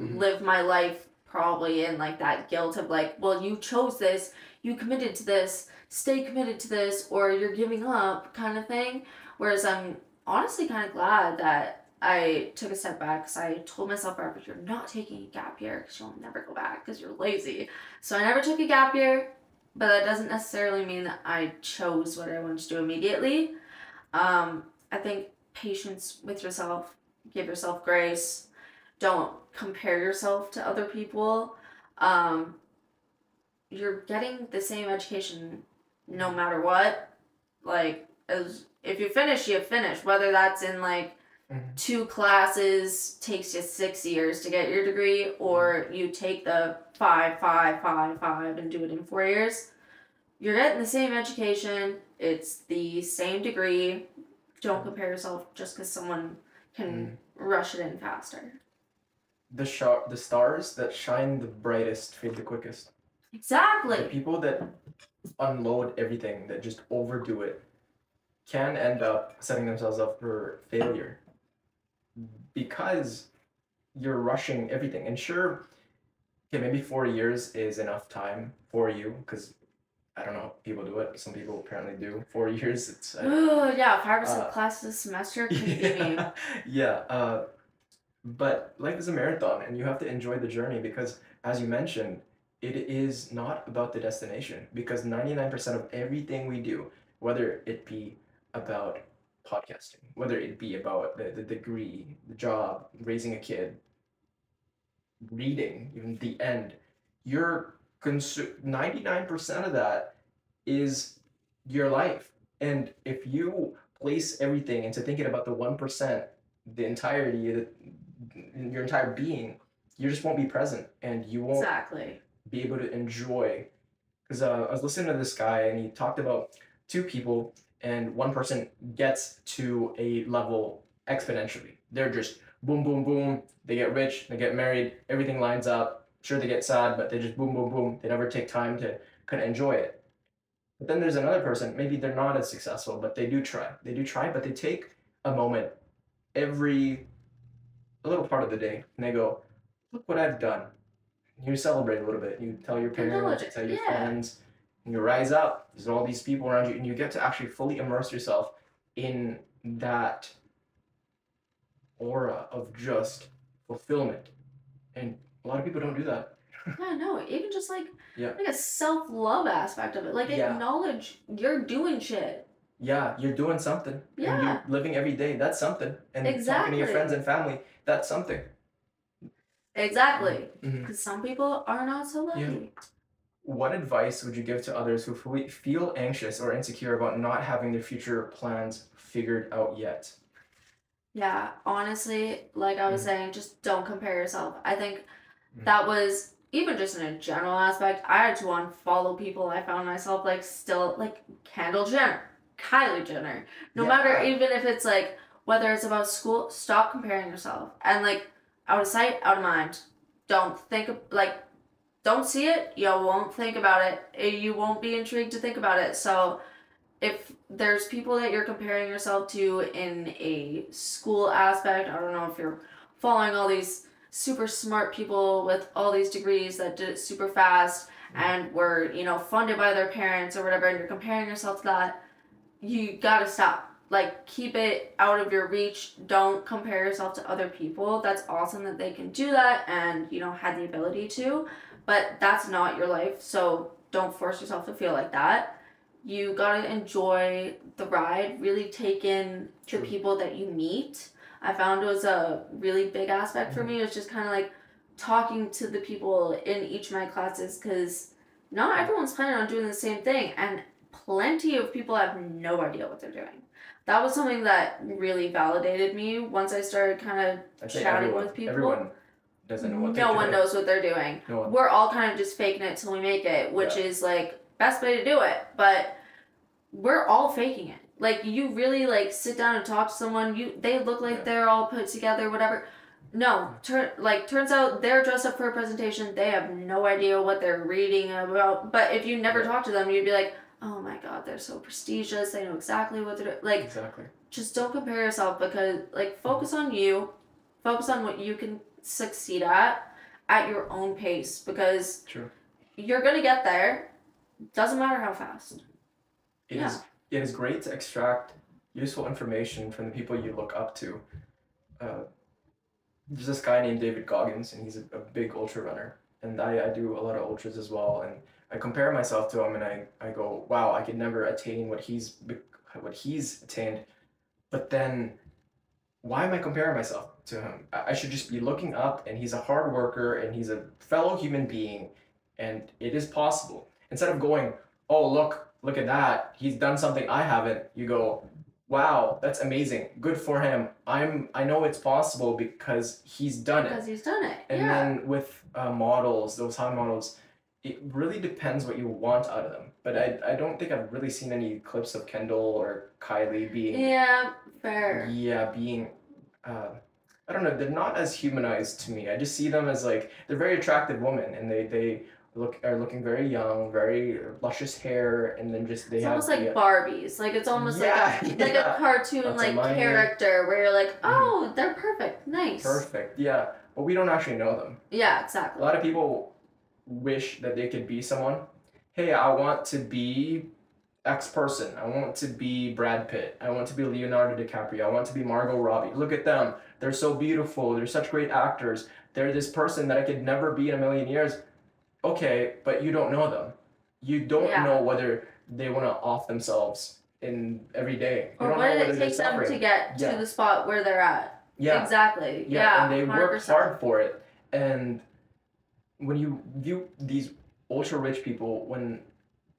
mm-hmm. live my life probably in like that guilt of like, well, you chose this, you committed to this, stay committed to this, or you're giving up kind of thing. Whereas I'm honestly kind of glad that I took a step back, because I told myself, Robert, you're not taking a gap year because you'll never go back because you're lazy. So I never took a gap year. but that doesn't necessarily mean that I chose what I wanted to do immediately. Um, I think patience with yourself, give yourself grace, don't compare yourself to other people. Um, you're getting the same education no matter what. Like, as if you finish, you finish. Whether that's in, like, mm-hmm. two classes, takes you six years to get your degree, or you take the five, five, five, five, and do it in four years. You're getting the same education. It's the same degree. Don't compare yourself just because someone can mm. rush it in faster. The sh- the stars that shine the brightest fade the quickest. Exactly. The people that unload everything, that just overdo it, can end up setting themselves up for failure because you're rushing everything. And sure, okay, maybe four years is enough time for you, because I don't know, people do it. Some people apparently do. Four years, it's... Uh, Ooh, yeah, five or six uh, classes a semester can be yeah, yeah, uh, but life is a marathon, and you have to enjoy the journey because, as you mentioned, it is not about the destination, because ninety-nine percent of everything we do, whether it be about podcasting, whether it be about the, the degree, the job, raising a kid, reading, even the end, you're... ninety-nine percent of that is your life. And if you place everything into thinking about the one percent, the entirety of the, your entire being, you just won't be present, and you won't exactly be able to enjoy. Because uh, I was listening to this guy, and he talked about two people, and one person gets to a level exponentially. They're just boom, boom, boom. They get rich, they get married, everything lines up. Sure, they get sad, but they just boom, boom, boom. They never take time to kind of enjoy it. But then there's another person, maybe they're not as successful, but they do try. They do try, but they take a moment every a little part of the day, and they go, look what I've done. And you celebrate a little bit. You tell your parents, you tell your yeah. friends, and you rise up. There's all these people around you, and you get to actually fully immerse yourself in that aura of just fulfillment. And a lot of people don't do that. Yeah, no, even just like yeah. like a self-love aspect of it. Like yeah. acknowledge you're doing shit. Yeah, you're doing something. Yeah. And you're living every day. That's something. And exactly. talking to your friends and family, that's something. Exactly. Because mm-hmm. some people are not so lucky. Yeah. What advice would you give to others who feel anxious or insecure about not having their future plans figured out yet? Yeah, honestly, like I was mm-hmm. saying, just don't compare yourself. I think... that was even just in a general aspect. I had to unfollow people. I found myself like still like Kendall Jenner, Kylie Jenner. No yeah. matter, even if it's like whether it's about school, stop comparing yourself. And like out of sight, out of mind. Don't think of, like don't see it. You won't think about it. You won't be intrigued to think about it. So if there's people that you're comparing yourself to in a school aspect, I don't know if you're following all these super smart people with all these degrees that did it super fast and were, you know, funded by their parents or whatever, and you're comparing yourself to that, you gotta stop. Like, keep it out of your reach. Don't compare yourself to other people. That's awesome that they can do that and, you know, had the ability to, but that's not your life, so don't force yourself to feel like that. You gotta enjoy the ride, really take in the people that you meet. I found it was a really big aspect for me. It was just kind of like talking to the people in each of my classes, because not everyone's planning on doing the same thing, and plenty of people have no idea what they're doing. That was something that really validated me once I started kind of chatting everyone, with people. Everyone doesn't know what they're doing. No one knows what they're doing. No one. We're all kind of just faking it till we make it, which yeah. is like best way to do it, but we're all faking it. Like, you really, like, sit down and talk to someone. You They look like yeah. they're all put together, whatever. No. Tur- like, turns out they're dressed up for a presentation. They have no idea what they're reading about. But if you never yeah. talk to them, you'd be like, oh, my God, they're so prestigious. They know exactly what they're doing. Like, exactly. just don't compare yourself, because, like, focus on you. Focus on what you can succeed at at your own pace, because True. You're going to get there. Doesn't matter how fast. It yeah. is. It is great to extract useful information from the people you look up to. Uh, there's this guy named David Goggins, and he's a, a big ultra runner. And I, I do a lot of ultras as well. And I compare myself to him and I, I go, wow, I could never attain what he's what he's attained. But then why am I comparing myself to him? I should just be looking up, and he's a hard worker and he's a fellow human being, and it is possible. Instead of going, oh, look, look at that, he's done something I haven't, you go, wow, that's amazing. Good for him. I'm, I know it's possible because he's done it. Because he's done it. And yeah. then with uh, models, those high models, it really depends what you want out of them. But I, I don't think I've really seen any clips of Kendall or Kylie being. Yeah, fair. Yeah, being, uh, I don't know, they're not as humanized to me. I just see them as like, they're very attractive women, and they, they look are looking very young, very luscious hair, and then just they it's have almost like the, Barbies. Like it's almost yeah, like a, yeah. like a cartoon like character where you're like, oh, mm. they're perfect, nice, perfect, yeah. But we don't actually know them. Yeah, exactly. A lot of people wish that they could be someone. Hey, I want to be X person. I want to be Brad Pitt. I want to be Leonardo DiCaprio. I want to be Margot Robbie. Look at them. They're so beautiful. They're such great actors. They're this person that I could never be in a million years. Okay, but you don't know them. You don't yeah. know whether they want to off themselves in every day. You or don't what know whether it takes them suffering. to get yeah. to the spot where they're at. Yeah. Exactly. Yeah, yeah. And they one hundred percent work hard for it. And when you view these ultra-rich people, when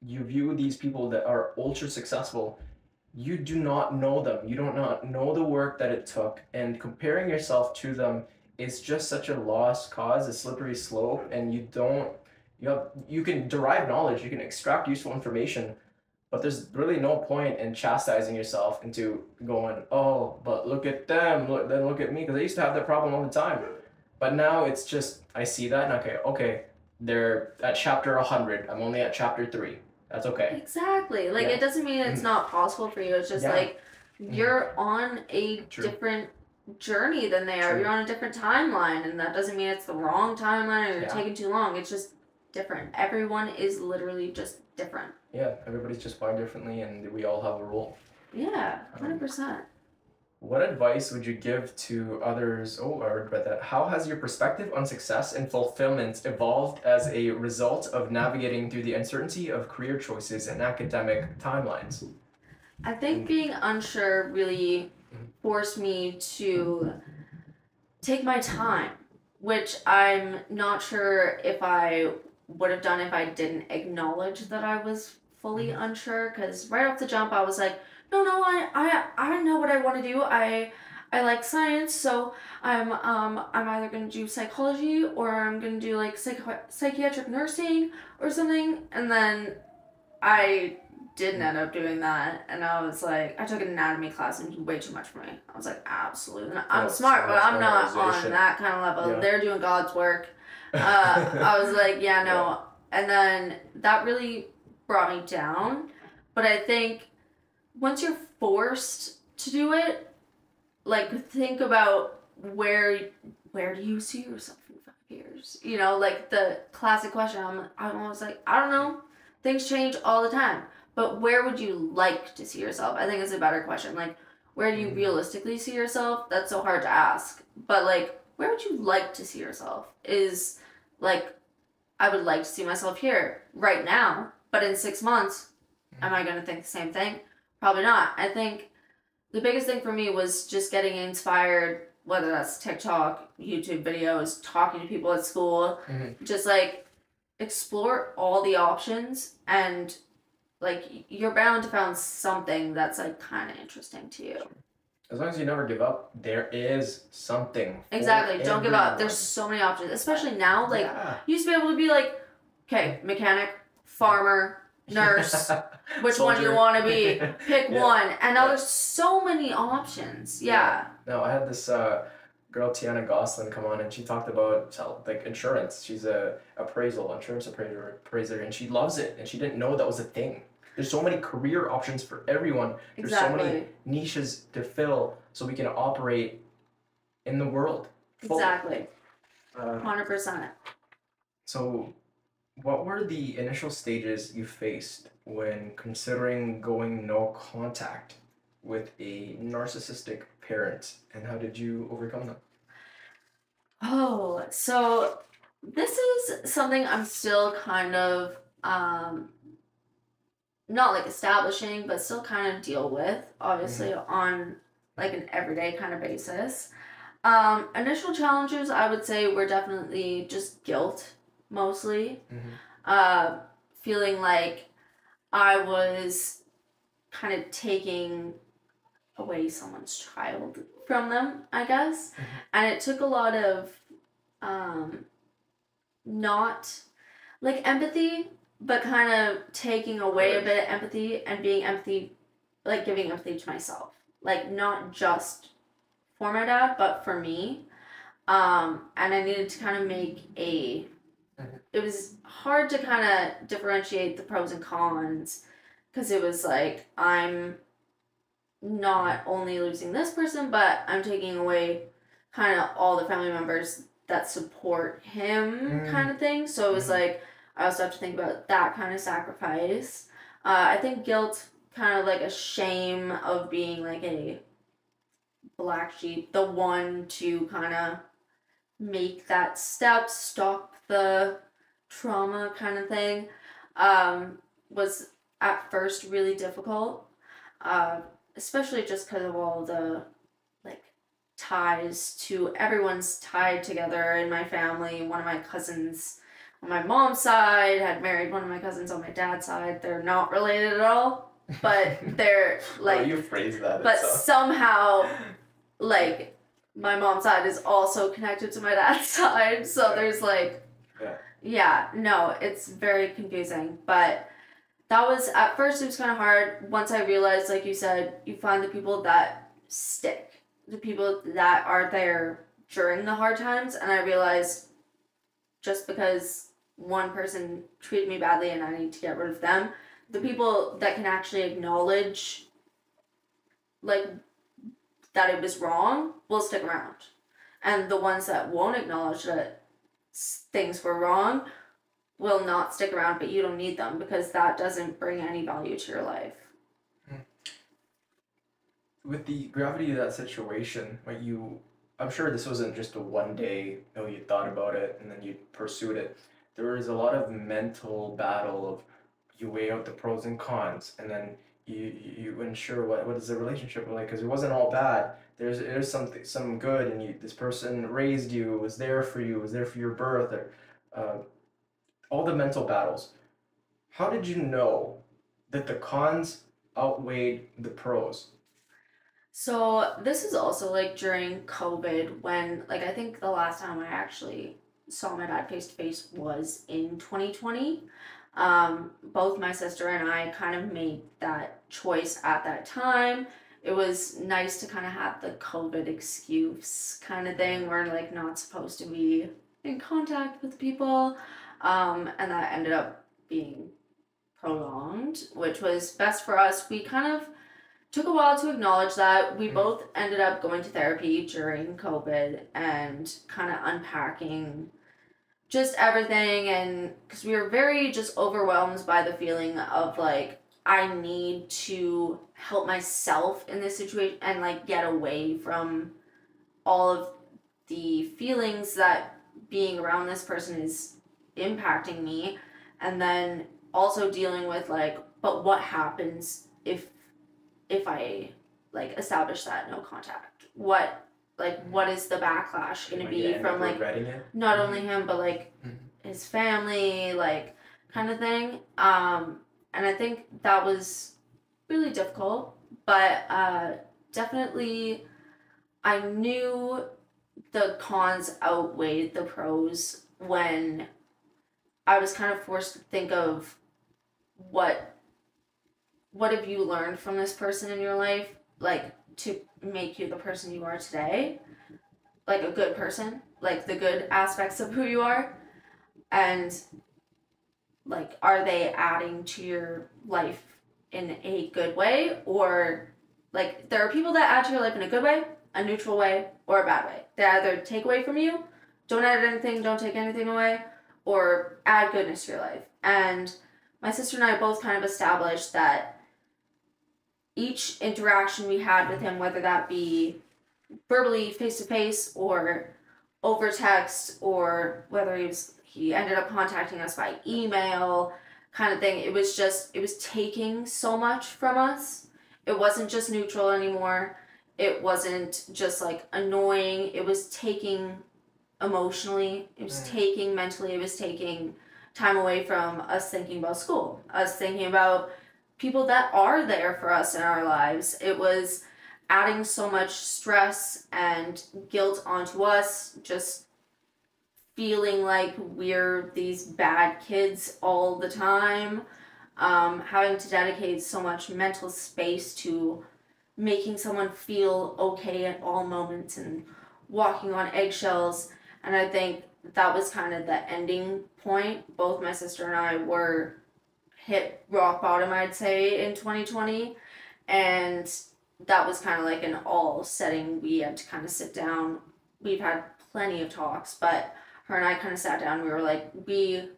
you view these people that are ultra-successful, you do not know them. You do not know the work that it took. And comparing yourself to them is just such a lost cause, a slippery slope, and you don't... You have, you can derive knowledge, you can extract useful information, but there's really no point in chastising yourself into going, oh, but look at them, look, then look at me, because I used to have that problem all the time. But now it's just, I see that, and okay, okay, they're at chapter one hundred, I'm only at chapter three, that's okay. Exactly, like yeah. it doesn't mean it's not possible for you, it's just yeah. like, you're on a True. different journey than they are, True. you're on a different timeline, and that doesn't mean it's the wrong timeline, or you're yeah. taking too long, it's just different. Everyone is literally just different. Yeah, everybody's just wired differently, and we all have a role. Yeah, one hundred percent. Um, what advice would you give to others? Oh, I read that. How has your perspective on success and fulfillment evolved as a result of navigating through the uncertainty of career choices and academic timelines? I think being unsure really forced me to take my time, which I'm not sure if I would have done if I didn't acknowledge that I was fully unsure, because right off the jump I was like, no no I I, I know what I want to do. I I like science, so I'm um I'm either going to do psychology, or I'm going to do like psych- psychiatric nursing or something, and then I didn't end up doing that, and I was like, I took an anatomy class and it was way too much for me. I was like, absolutely, I'm That's smart, but I'm not on that kind of level. Yeah. They're doing God's work. Uh, I was like, yeah, no. Yeah. And then that really brought me down. But I think once you're forced to do it, like, think about where where do you see yourself in five years? You know, like the classic question. I'm, I'm always like, I don't know. Things change all the time. But where would you like to see yourself? I think it's a better question. Like, where do you realistically see yourself? That's so hard to ask. But, like, where would you like to see yourself? Is, like, I would like to see myself here right now. But in six months, am I going to think the same thing? Probably not. I think the biggest thing for me was just getting inspired, whether that's TikTok, YouTube videos, talking to people at school. Mm-hmm. Just, like, explore all the options, and... like, you're bound to find something that's, like, kind of interesting to you. As long as you never give up, there is something. Exactly. Don't everyone. give up. There's so many options, especially now. Like, yeah. you used to be able to be, like, okay, mechanic, farmer, nurse, which Soldier. one do you want to be? Pick yeah. one. And now yeah. there's so many options. Yeah. yeah. No, I had this uh, girl, Tiana Goslin, come on, and she talked about, like, insurance. She's a appraisal, insurance appraiser, appraiser, and she loves it. And she didn't know that was a thing. There's so many career options for everyone. There's exactly. so many niches to fill, so we can operate in the world. Fully. Exactly. one hundred percent. Uh, so what were the initial stages you faced when considering going no contact with a narcissistic parent, and how did you overcome them? Oh, so this is something I'm still kind of um, not like establishing, but still kind of deal with, obviously, mm-hmm. on like an everyday kind of basis. Um, initial challenges, I would say, were definitely just guilt, mostly. Mm-hmm. Uh, feeling like I was kind of taking away someone's child from them, I guess. Mm-hmm. And it took a lot of um, not like empathy, but kind of taking away a bit of empathy and being empathy, like giving empathy to myself. Like, not just for my dad, but for me. Um, and I needed to kind of make a... It was hard to kind of differentiate the pros and cons, because it was like, I'm not only losing this person, but I'm taking away kind of all the family members that support him, mm. kind of thing. So it was like, I also have to think about that kind of sacrifice. Uh, I think guilt, kind of like a shame of being like a black sheep, the one to kind of make that step, stop the trauma kind of thing, um, was at first really difficult, uh, especially just because of all the like ties to, everyone's tied together in my family. One of my cousins on my mom's side had married one of my cousins on my dad's side. They're not related at all, but they're like, oh, you phrased that, but itself. Somehow like my mom's side is also connected to my dad's side, so yeah. There's like yeah. yeah no it's very confusing, but that was at first, it was kind of hard. Once I realized, like you said, you find the people that stick, the people that are there during the hard times, and I realized just because one person treated me badly and I need to get rid of them, the people that can actually acknowledge, like, that it was wrong will stick around. And the ones that won't acknowledge that things were wrong will not stick around, but you don't need them, because that doesn't bring any value to your life. With the gravity of that situation, like you, I'm sure this wasn't just a one day, oh, you thought about it and then you pursued it. There was a lot of mental battle of, you weigh out the pros and cons, and then you you ensure what what is the relationship like, because it wasn't all bad. There's there's something some good, and you, this person raised you, was there for you, was there for your birth, or uh, all the mental battles. How did you know that the cons outweighed the pros? So this is also like during COVID, when like I think the last time I actually saw my dad face to face was in twenty twenty. Um, both my sister and I kind of made that choice at that time. It was nice to kind of have the COVID excuse kind of thing. We're like not supposed to be in contact with people. Um, and that ended up being prolonged, which was best for us. We kind of took a while to acknowledge that. We both ended up going to therapy during COVID and kind of unpacking just everything, and because we were very just overwhelmed by the feeling of like, I need to help myself in this situation and like get away from all of the feelings that being around this person is impacting me. And then also dealing with like, but what happens if if I like establish that no contact? What Like, what is the backlash going to be from, like, not only him, but, like, his family, like, kind of thing. Um, and I think that was really difficult. But uh, definitely, I knew the cons outweighed the pros when I was kind of forced to think of what, what have you learned from this person in your life, like, to make you the person you are today, like a good person, like the good aspects of who you are, and like, are they adding to your life in a good way? Or like, there are people that add to your life in a good way, a neutral way, or a bad way. They either take away from you, don't add anything, don't take anything away, or add goodness to your life. And my sister and I both kind of established that each interaction we had with him, whether that be verbally, face-to-face, or over text, or whether he was, he ended up contacting us by email, kind of thing. It was just, it was taking so much from us. It wasn't just neutral anymore. It wasn't just like annoying. It was taking emotionally. It was right. taking mentally. It was taking time away from us thinking about school, us thinking about people that are there for us in our lives. It was adding so much stress and guilt onto us, just feeling like we're these bad kids all the time, um, having to dedicate so much mental space to making someone feel okay at all moments and walking on eggshells. And I think that was kind of the ending point. Both my sister and I were hit rock bottom, I'd say, in twenty twenty. And that was kind of like an all setting. We had to kind of sit down. We've had plenty of talks, but her and I kind of sat down and we were like, we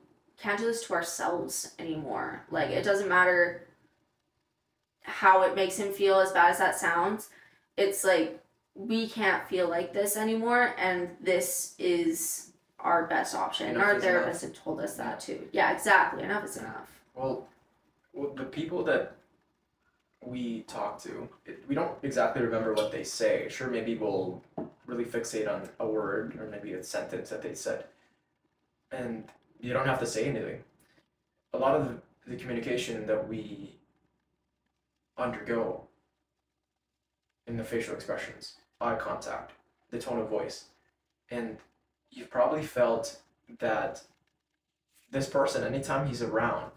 can't do this to ourselves anymore. Like, it doesn't matter how it makes him feel, as bad as that sounds. It's like, we can't feel like this anymore, and this is our best option. Enough our therapist enough. had told us that too. Yeah, exactly. Enough is enough. Well, the people that we talk to, we don't exactly remember what they say. Sure, maybe we'll really fixate on a word or maybe a sentence that they said, and you don't have to say anything. A lot of the, the communication that we undergo in the facial expressions, eye contact, the tone of voice, and you've probably felt that this person, anytime he's around,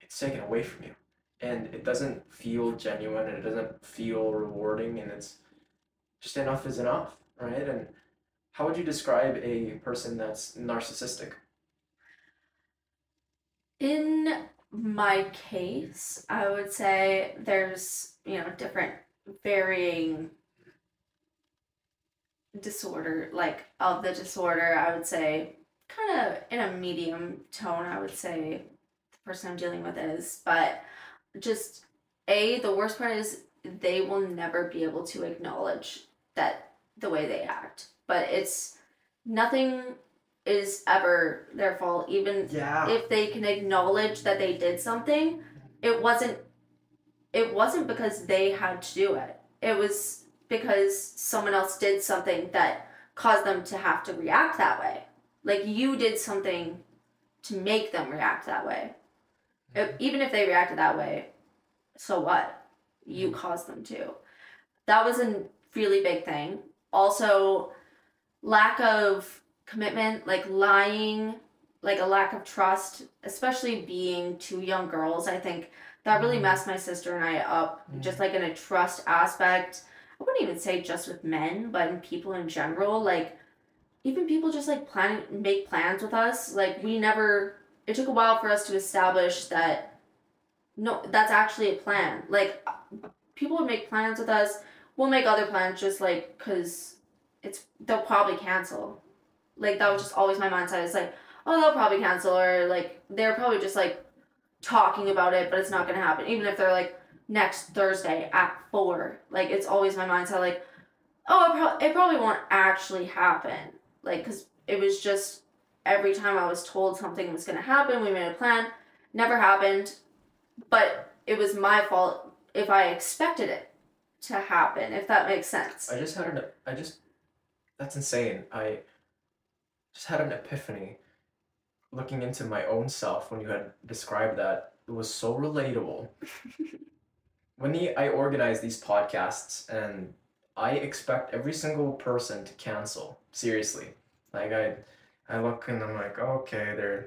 it's taken away from you. And it doesn't feel genuine, and it doesn't feel rewarding, and it's just enough is enough, right? And how would you describe a person that's narcissistic? In my case, I would say there's, you know, different varying disorder, like of the disorder, I would say kind of in a medium tone, I would say the person I'm dealing with is, but just a the worst part is they will never be able to acknowledge that the way they act, but it's nothing is ever their fault. Even yeah. if they can acknowledge that they did something, it wasn't it wasn't because they had to do it. It was because someone else did something that caused them to have to react that way. Like, you did something to make them react that way. It, even if they reacted that way, so what? You caused them to. That was a really big thing. Also, lack of commitment, like lying, like a lack of trust, especially being two young girls. I think that really messed my sister and I up, mm-hmm. just like in a trust aspect. I wouldn't even say just with men, but in people in general. Like, even people just like plan, make plans with us. Like, we never, it took a while for us to establish that, no, that's actually a plan. Like, people would make plans with us. We'll make other plans just like, cause it's, they'll probably cancel. Like, that was just always my mindset. It's like, oh, they'll probably cancel, or like, they're probably just like talking about it, but it's not gonna happen. Even if they're like next Thursday at four, like, it's always my mindset. Like, oh, it, pro- it probably won't actually happen. Like, cause it was just, every time I was told something was going to happen, we made a plan, never happened, but it was my fault if I expected it to happen, if that makes sense. I just had an, I just, that's insane. I just had an epiphany looking into my own self when you had described that. It was so relatable. When the, I organize these podcasts, and I expect every single person to cancel, seriously. Like, I... I look and I'm like, okay, they're,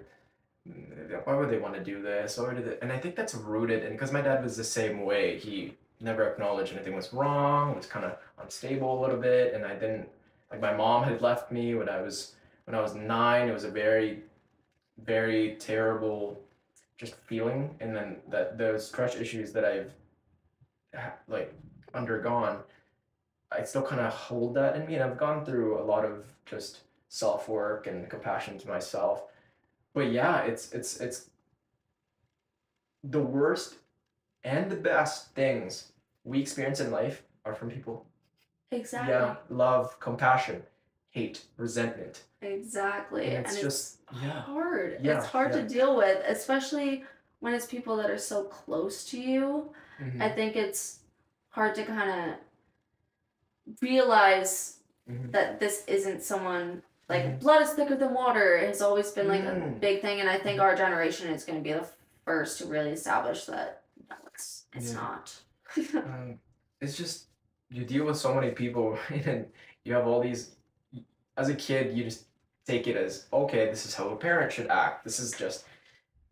why would they want to do this? Why would they? And I think that's rooted in, because my dad was the same way. He never acknowledged anything was wrong, was kind of unstable a little bit. And I didn't, like, my mom had left me when I was, when I was nine. It was a very, very terrible just feeling. And then that those crush issues that I've, like, undergone, I still kind of hold that in me. And I've gone through a lot of just self-work and compassion to myself, but yeah, it's it's it's the worst and the best things we experience in life are from people. Exactly. Yeah, love, compassion, hate, resentment. Exactly. And it's and just it's yeah. hard. Yeah, it's hard yeah. to deal with, especially when it's people that are so close to you. Mm-hmm. I think it's hard to kind of realize mm-hmm. that this isn't someone... Like, mm-hmm. blood is thicker than water has always been, like, mm. a big thing. And I think our generation is going to be the first to really establish that no, it's, it's yeah. not. um, it's just, you deal with so many people, and you have all these, as a kid, you just take it as, okay, this is how a parent should act. This is just,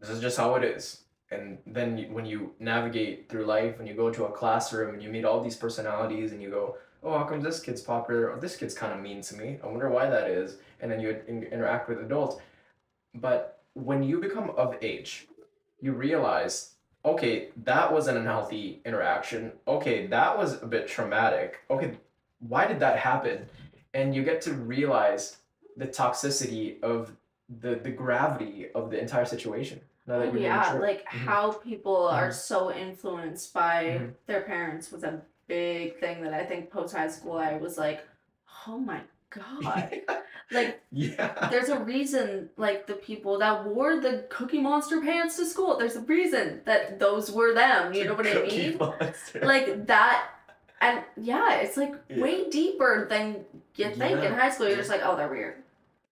this is just how it is. And then you, when you navigate through life, when you go to a classroom and you meet all these personalities and you go, oh, how come this kid's popular, or this kid's kind of mean to me? I wonder why that is. And then you in- interact with adults. But when you become of age, you realize, okay, that was an unhealthy interaction. Okay, that was a bit traumatic. Okay, why did that happen? And you get to realize the toxicity of the, the gravity of the entire situation. Now that you're yeah, like mm-hmm. how people mm-hmm. are so influenced by mm-hmm. their parents with them. Big thing that I think post high school I was like, oh my god, like yeah. there's a reason like the people that wore the Cookie Monster pants to school, there's a reason that those were them. You know what I mean? Monster. Like that, and yeah, it's like yeah. way deeper than you think yeah. in high school. You're just like, oh, they're weird.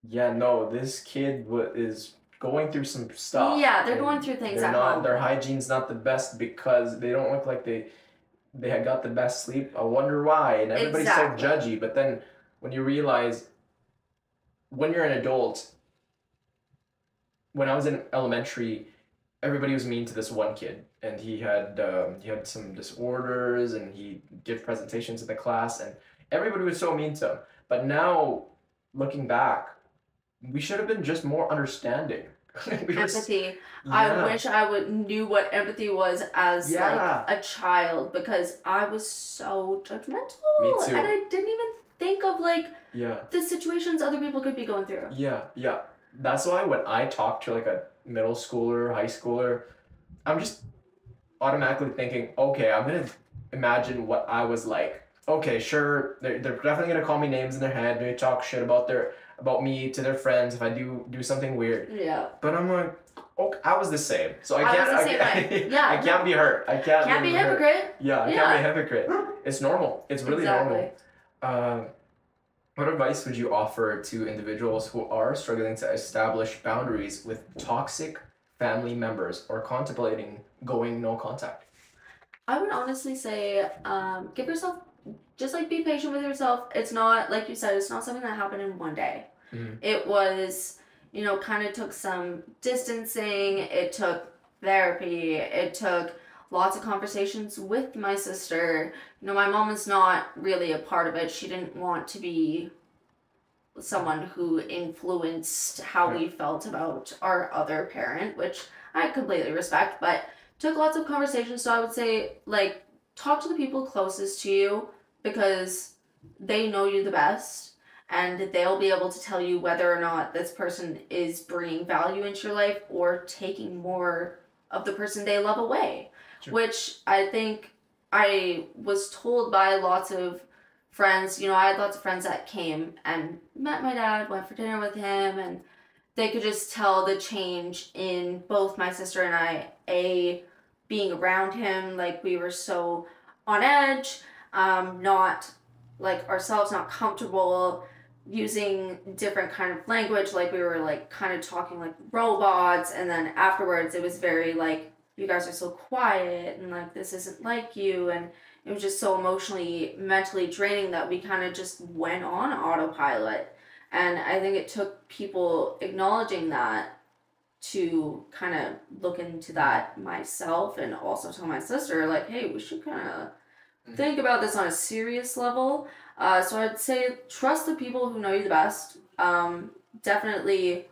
Yeah, no, this kid w- is. going through some stuff. Yeah, they're going through things at not, home. Their hygiene's not the best because they don't look like they. They had got the best sleep. I wonder why. And everybody's exactly. so judgy. But then when you realize, when you're an adult, when I was in elementary, everybody was mean to this one kid. And he had um, he had some disorders, and he did presentations in the class. And everybody was so mean to him. But now, looking back, we should have been just more understanding. We empathy. Just, I yeah. wish I would knew what empathy was as yeah. like a child, because I was so judgmental. Me too. And I didn't even think of like yeah. the situations other people could be going through. Yeah, yeah. That's why when I talk to like a middle schooler, high schooler, I'm just automatically thinking, okay, I'm gonna imagine what I was like. Okay, sure, they're, they're definitely gonna call me names in their head. They talk shit about their about me to their friends if I do do something weird. Yeah. But I'm like, okay, I was the same. So I can't I, I, I, yeah. I can't be hurt. I can't, can't be, be a hypocrite. Yeah, I yeah. can't be a hypocrite. It's normal. It's really exactly. normal. Uh, what advice would you offer to individuals who are struggling to establish boundaries with toxic family members or contemplating going no contact? I would honestly say um, give yourself Just, like, be patient with yourself. It's not, like you said, it's not something that happened in one day. Mm-hmm. It was, you know, kind of took some distancing. It took therapy. It took lots of conversations with my sister. You know, my mom is not really a part of it. She didn't want to be someone who influenced how yeah. we felt about our other parent, which I completely respect, but took lots of conversations. So I would say, like, talk to the people closest to you, because they know you the best, and they'll be able to tell you whether or not this person is bringing value into your life or taking more of the person they love away. Sure. Which I think I was told by lots of friends. You know, I had lots of friends that came and met my dad, went for dinner with him, and they could just tell the change in both my sister and I, A, being around him. Like, we were so on edge, Um, not like ourselves, not comfortable using different kind of language. Like, we were like kind of talking like robots, and then afterwards it was very like, you guys are so quiet, and like, this isn't like you. And it was just so emotionally, mentally draining that we kind of just went on autopilot. And I think it took people acknowledging that to kind of look into that myself, and also tell my sister like, hey, we should kind of think about this on a serious level. Uh, so I'd say trust the people who know you the best. Um, definitely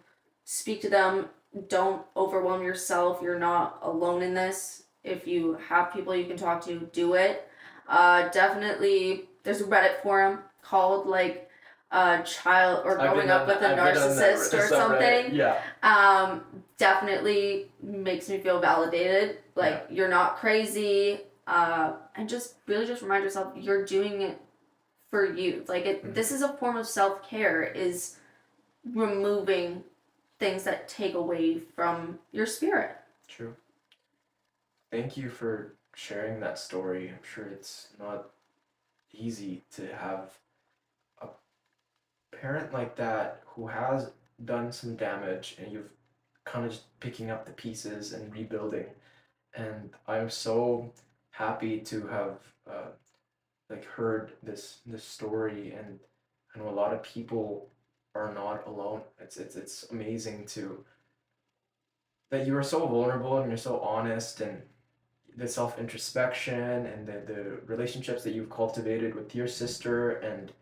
speak to them. Don't overwhelm yourself. You're not alone in this. If you have people you can talk to, do it. Uh, definitely, there's a Reddit forum called like uh, child or growing up with a narcissist or something. Yeah. Um, definitely makes me feel validated. Like, yeah. you're not crazy. Uh, and just really just remind yourself you're doing it for you. Like, it, mm-hmm. this is a form of self-care, is removing things that take away from your spirit. True. Thank you for sharing that story. I'm sure it's not easy to have a parent like that who has done some damage, and you've kind of just picking up the pieces and rebuilding. And I'm so happy to have uh, like heard this this story, and I know a lot of people are not alone. It's it's it's amazing to that you are so vulnerable and you're so honest, and the self introspection and the, the relationships that you've cultivated with your sister and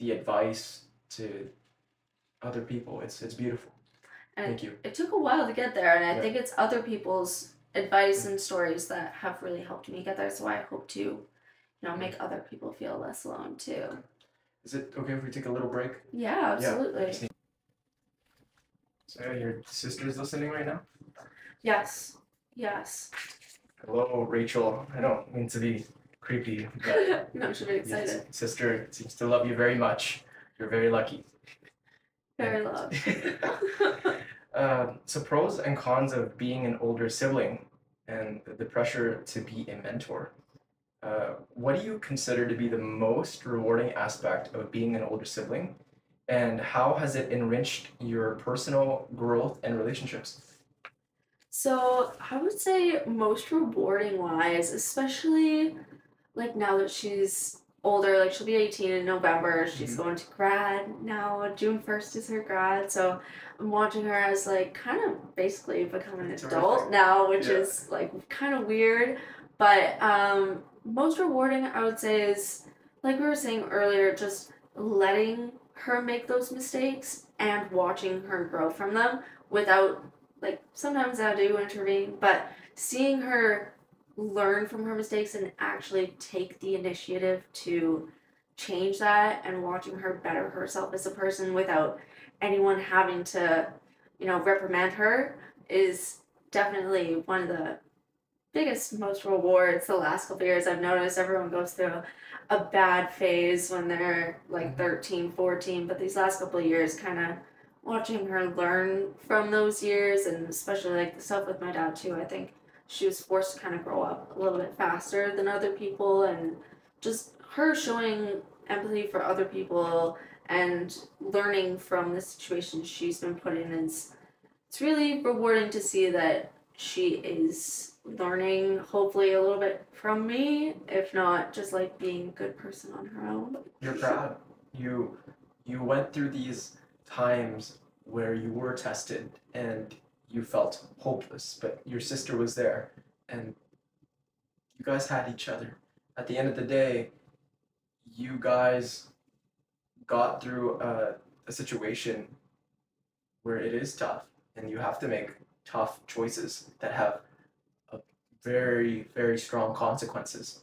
the advice to other people. It's it's beautiful. And Thank it, you. It took a while to get there, and I yeah. think it's other people's advice and stories that have really helped me get there. So I hope to, you know, make other people feel less alone too. Is it okay if we take a little break? Yeah, absolutely. Yeah. So your sister's listening right now? Yes. Yes. Hello, Rachel. I don't mean to be creepy, but no, she's very excited. Sister seems to love you very much. You're very lucky. Very loved. Uh, so pros and cons of being an older sibling and the pressure to be a mentor. Uh, what do you consider to be the most rewarding aspect of being an older sibling, and how has it enriched your personal growth and relationships? So I would say most rewarding wise, especially like now that she's older, like she'll be eighteen in November, she's mm-hmm. going to grad now, June first is her grad, so I'm watching her as like kind of basically become an adult now, which yeah. is like kind of weird, but um, most rewarding I would say is, like we were saying earlier, just letting her make those mistakes and watching her grow from them without, like sometimes I do intervene, but seeing her learn from her mistakes and actually take the initiative to change that, and watching her better herself as a person without anyone having to, you know, reprimand her is definitely one of the biggest, most rewards the last couple of years. I've noticed everyone goes through a bad phase when they're like thirteen, fourteen, but these last couple of years, kind of watching her learn from those years, and especially like the stuff with my dad too, I think she was forced to kind of grow up a little bit faster than other people, and just her showing empathy for other people and learning from the situation she's been put in. It's, it's really rewarding to see that she is learning, hopefully a little bit from me, if not just like being a good person on her own. You're proud. You, you went through these times where you were tested and you felt hopeless, but your sister was there, and you guys had each other. At the end of the day, you guys got through a, a situation where it is tough, and you have to make tough choices that have a very, very strong consequences.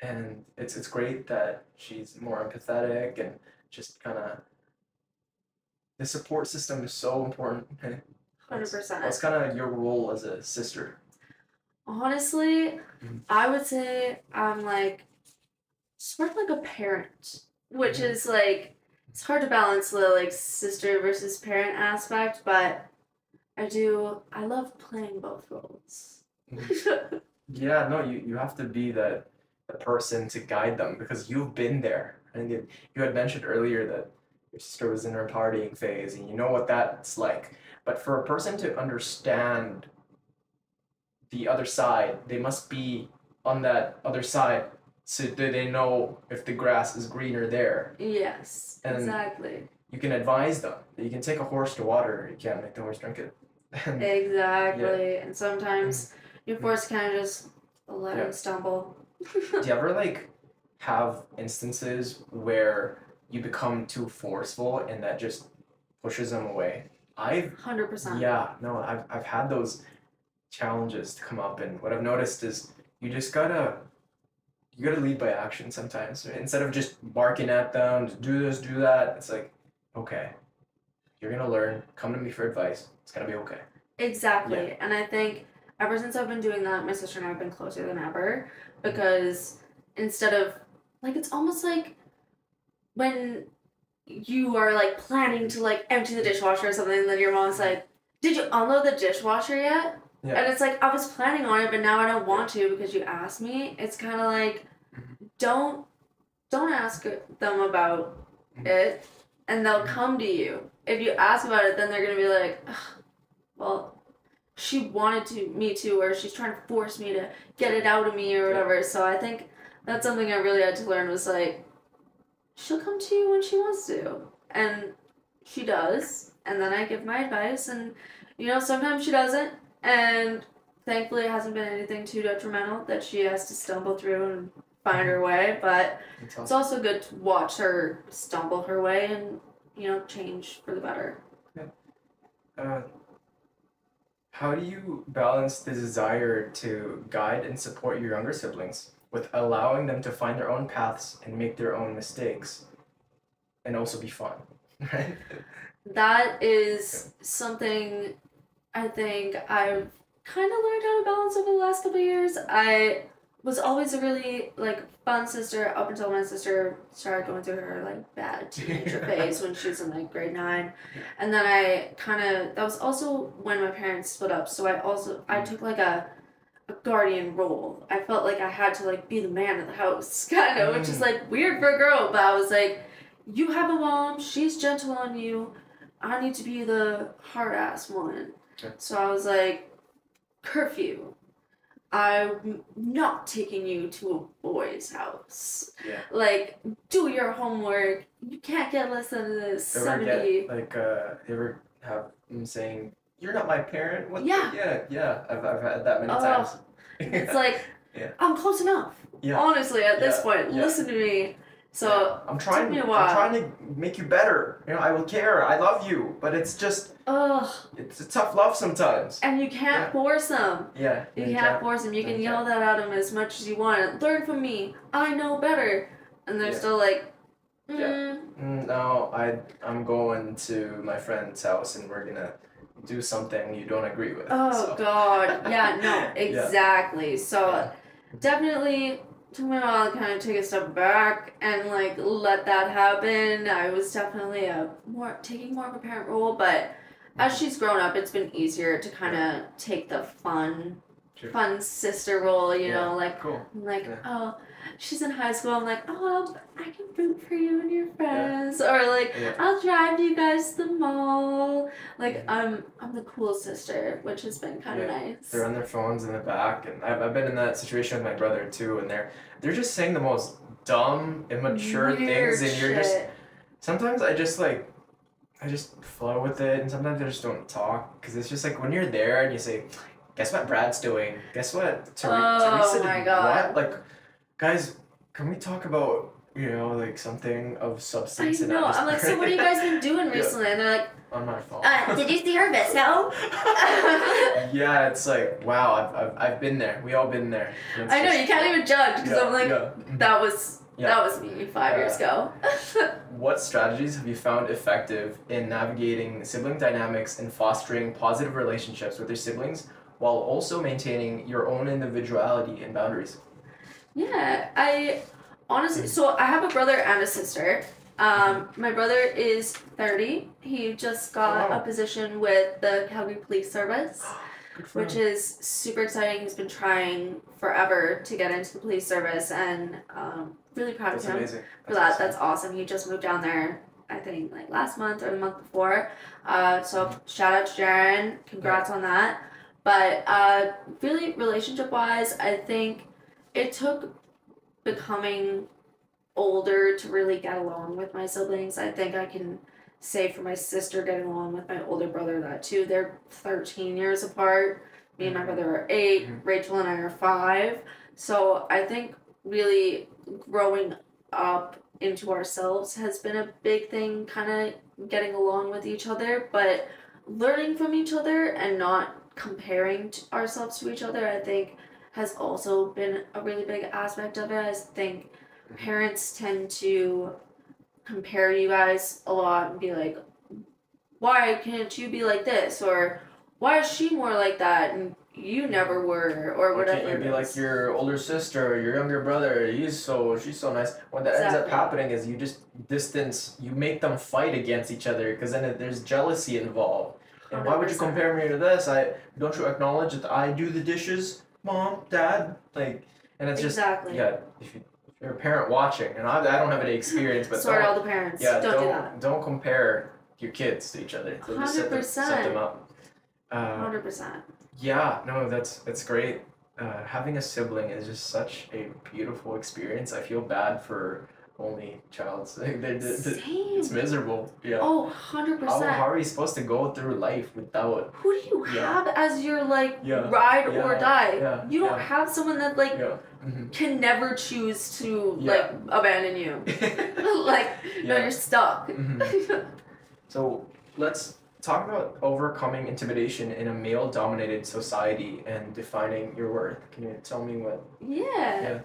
And it's it's great that she's more empathetic and just kind of... The support system is so important. Hundred percent. That's kind of your role as a sister. Honestly, I would say I'm like sort of like a parent, which mm-hmm. is like it's hard to balance the like sister versus parent aspect, but I do. I love playing both roles. Mm-hmm. Yeah, no, you you have to be the the person to guide them, because you've been there, and you, you had mentioned earlier that your sister was in her partying phase, and you know what that's like. But for a person to understand the other side, they must be on that other side, so that they know if the grass is greener there. Yes, and exactly. You can advise them. You can take a horse to water. You can't make the horse drink it. Exactly. Yeah. And sometimes your horse kind of just let yeah. him stumble. Do you ever like have instances where you become too forceful and that just pushes them away? I've one hundred percent. Yeah, no, I've I've had those challenges to come up, and what I've noticed is you just gotta you gotta lead by action sometimes. Instead of just barking at them, do this, do that. It's like, okay, you're gonna learn. Come to me for advice. It's gonna be okay. Exactly, yeah. And I think ever since I've been doing that, my sister and I have been closer than ever, because mm-hmm. instead of like, it's almost like when you are, like, planning to, like, empty the dishwasher or something, and then your mom's like, did you unload the dishwasher yet? Yeah. And it's like, I was planning on it, but now I don't want to because you asked me. It's kind of like, don't don't ask them about it, and they'll come to you. If you ask about it, then they're going to be like, ugh, well, she wanted to me to, or she's trying to force me to get it out of me or whatever. Yeah. So I think that's something I really had to learn was, like, she'll come to you when she wants to. And she does. And then I give my advice. And, you know, sometimes she doesn't. And thankfully it hasn't been anything too detrimental that she has to stumble through and find her way. But awesome. It's also good to watch her stumble her way and, you know, change for the better. Yeah. Uh, how do you balance the desire to guide and support your younger siblings with allowing them to find their own paths and make their own mistakes and also be fun? That is yeah. something I think I've kind of learned how to balance over the last couple of years. I was always a really, like, fun sister up until my sister started going through her, like, bad teenager phase when she was in, like, grade nine. And then I kind of, that was also when my parents split up. So I also, I took, like, a, a guardian role. I felt like I had to, like, be the man of the house, kind of, mm. which is, like, weird for a girl. But I was like, you have a mom, she's gentle on you. I need to be the hard-ass woman. Okay. So I was like, curfew. I'm not taking you to a boy's house. Yeah. Like, do your homework. You can't get less than this. seventy. Get, like, uh, they ever have them saying, you're not my parent? What yeah. The? Yeah, yeah. I've, I've had that many uh, times. It's like, yeah. I'm close enough. Yeah. Honestly, at yeah. this point, yeah. listen to me. So I'm trying. It took me a while. I'm trying to make you better. You know, I will care. I love you, but it's just. Ugh. It's a tough love sometimes. And you can't yeah. force them. Yeah. You can't, can't force them. You can yell that at them as much as you want. Learn from me. I know better. And they're yeah. still like. Mm. Yeah. No, I I'm going to my friend's house and we're gonna do something you don't agree with. Oh so. God. Yeah. No. Exactly. Yeah. So yeah. definitely. Took my mom to kind of take a step back and, like, let that happen. I was definitely a more taking more of a parent role, but as she's grown up, it's been easier to kind of take the fun, True. fun sister role. You yeah. know, like, cool. like yeah. oh, she's in high school. I'm like, oh, I can root for you and your friends, yeah. or like, yeah. I'll drive you guys to the mall. Like, yeah. I'm I'm the cool sister, which has been kind of yeah. nice. They're on their phones in the back, and I've I've been in that situation with my brother too, and they're they're just saying the most dumb, immature Weird things, and you're shit. just sometimes I just like. I just flow with it, and sometimes I just don't talk, because it's just like, when you're there, and you say, guess what Brad's doing? Guess what Ter- oh, Teresa my did God. What? Like, guys, can we talk about, you know, like, something of substance? I know, I'm like, so what have you guys been doing recently? Yeah. And they're like, on my phone. Uh, did you see her video? Yeah, it's like, wow, I've, I've, I've been there. We all been there. It's I know, just, you can't even judge, because yeah, I'm like, yeah. that was... Yeah. That was me five uh, years ago. What strategies have you found effective in navigating sibling dynamics and fostering positive relationships with your siblings while also maintaining your own individuality and boundaries? Yeah, I honestly, so I have a brother and a sister. Um, my brother is thirty. He just got wow. a position with the Calgary Police Service, which is super exciting. He's been trying forever to get into the police service, and um, really proud that's of him amazing. for that's that. Awesome. That's awesome. He just moved down there, I think, like last month or the month before. Uh, so mm-hmm. shout out to Jaren. Congrats yeah. on that. But uh, really, relationship-wise, I think it took becoming older to really get along with my siblings. I think I can say for my sister getting along with my older brother that too. They're thirteen years apart. Me and my brother are eight. Mm-hmm. Rachel and I are five. So I think really growing up into ourselves has been a big thing, kind of getting along with each other, but learning from each other and not comparing to ourselves to each other, I think, has also been a really big aspect of it. I think parents tend to compare you guys a lot and be like, why can't you be like this? Or why is she more like that? And you never were, or whatever. Can't you be like your older sister or your younger brother? He's so, she's so nice. What that exactly. ends up happening is you just distance, you make them fight against each other, because then there's jealousy involved. And one hundred percent. Why would you compare me to this? I don't you acknowledge that I do the dishes, mom, dad, like, and it's just exactly. yeah. If, you, if you're a parent watching, and I, I don't have any experience, but sorry, all the parents, yeah, don't, don't do that. Don't compare your kids to each other. One hundred percent. Set them up. One hundred percent. Yeah, no, that's that's great. Uh, having a sibling is just such a beautiful experience. I feel bad for only child. Like, they're, they're, they're, it's miserable. Yeah. Oh, one hundred percent. How, how are you supposed to go through life without... Who do you yeah. have as your, like, yeah. ride yeah. or die? Yeah. You don't yeah. have someone that, like, yeah. mm-hmm. can never choose to, yeah. like, abandon you. Like, yeah. no, you're stuck. Mm-hmm. So, let's... talk about overcoming intimidation in a male-dominated society and defining your worth. Can you tell me what? Yeah. yeah.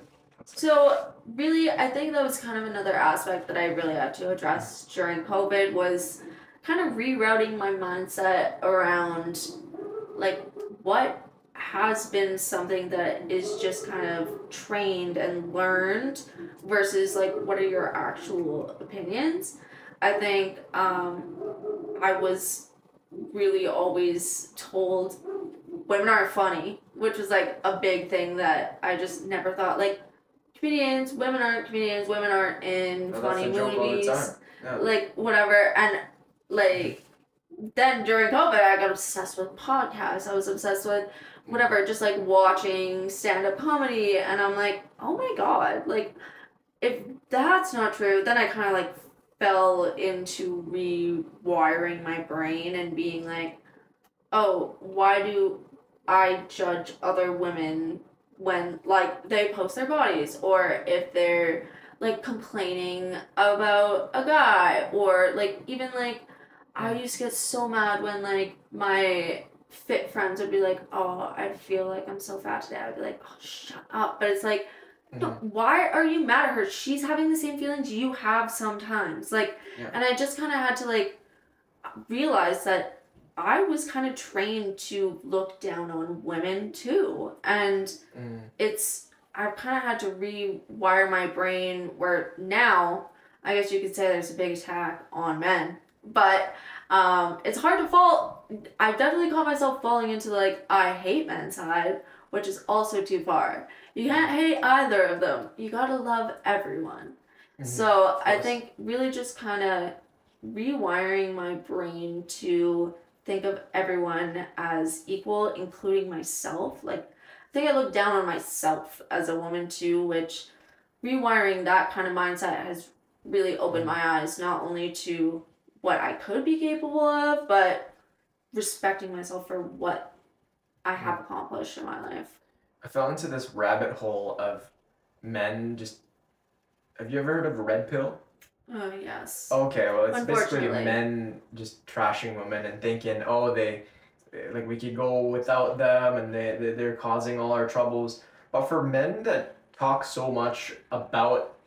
So really, I think that was kind of another aspect that I really had to address during COVID, was kind of rerouting my mindset around like what has been something that is just kind of trained and learned versus like what are your actual opinions. I think um, I was... really always told women aren't funny, which was like a big thing that I just never thought, like, comedians, women aren't comedians, women aren't in no, funny movies, yeah. like whatever. And like then during COVID I got obsessed with podcasts, I was obsessed with whatever, just like watching stand-up comedy, and I'm like, oh my god, like if that's not true, then I kind of like fell into rewiring my brain and being like, oh, why do I judge other women when, like, they post their bodies, or if they're, like, complaining about a guy, or, like, even, like, I used to get so mad when, like, my fit friends would be like, oh, I feel like I'm so fat today. I'd be like, oh, shut up. But it's like, no, why are you mad at her? She's having the same feelings you have sometimes. Like, yeah. and I just kind of had to like realize that I was kind of trained to look down on women too. And mm. it's, I've kind of had to rewire my brain where now, I guess you could say there's a big attack on men, but um, it's hard to fall. I've definitely caught myself falling into like, I hate men side, which is also too far. You can't hate either of them. You gotta love everyone. Mm-hmm. So I think really just kind of rewiring my brain to think of everyone as equal, including myself. Like, I think I look down on myself as a woman too, which rewiring that kind of mindset has really opened mm-hmm. my eyes, not only to what I could be capable of, but respecting myself for what I have mm-hmm. accomplished in my life. I fell into this rabbit hole of men just... Have you ever heard of Red Pill? Oh, yes. Okay, well, it's basically men just trashing women and thinking, oh, they... Like, we could go without them, and they, they, they're causing all our troubles. But for men that talk so much about...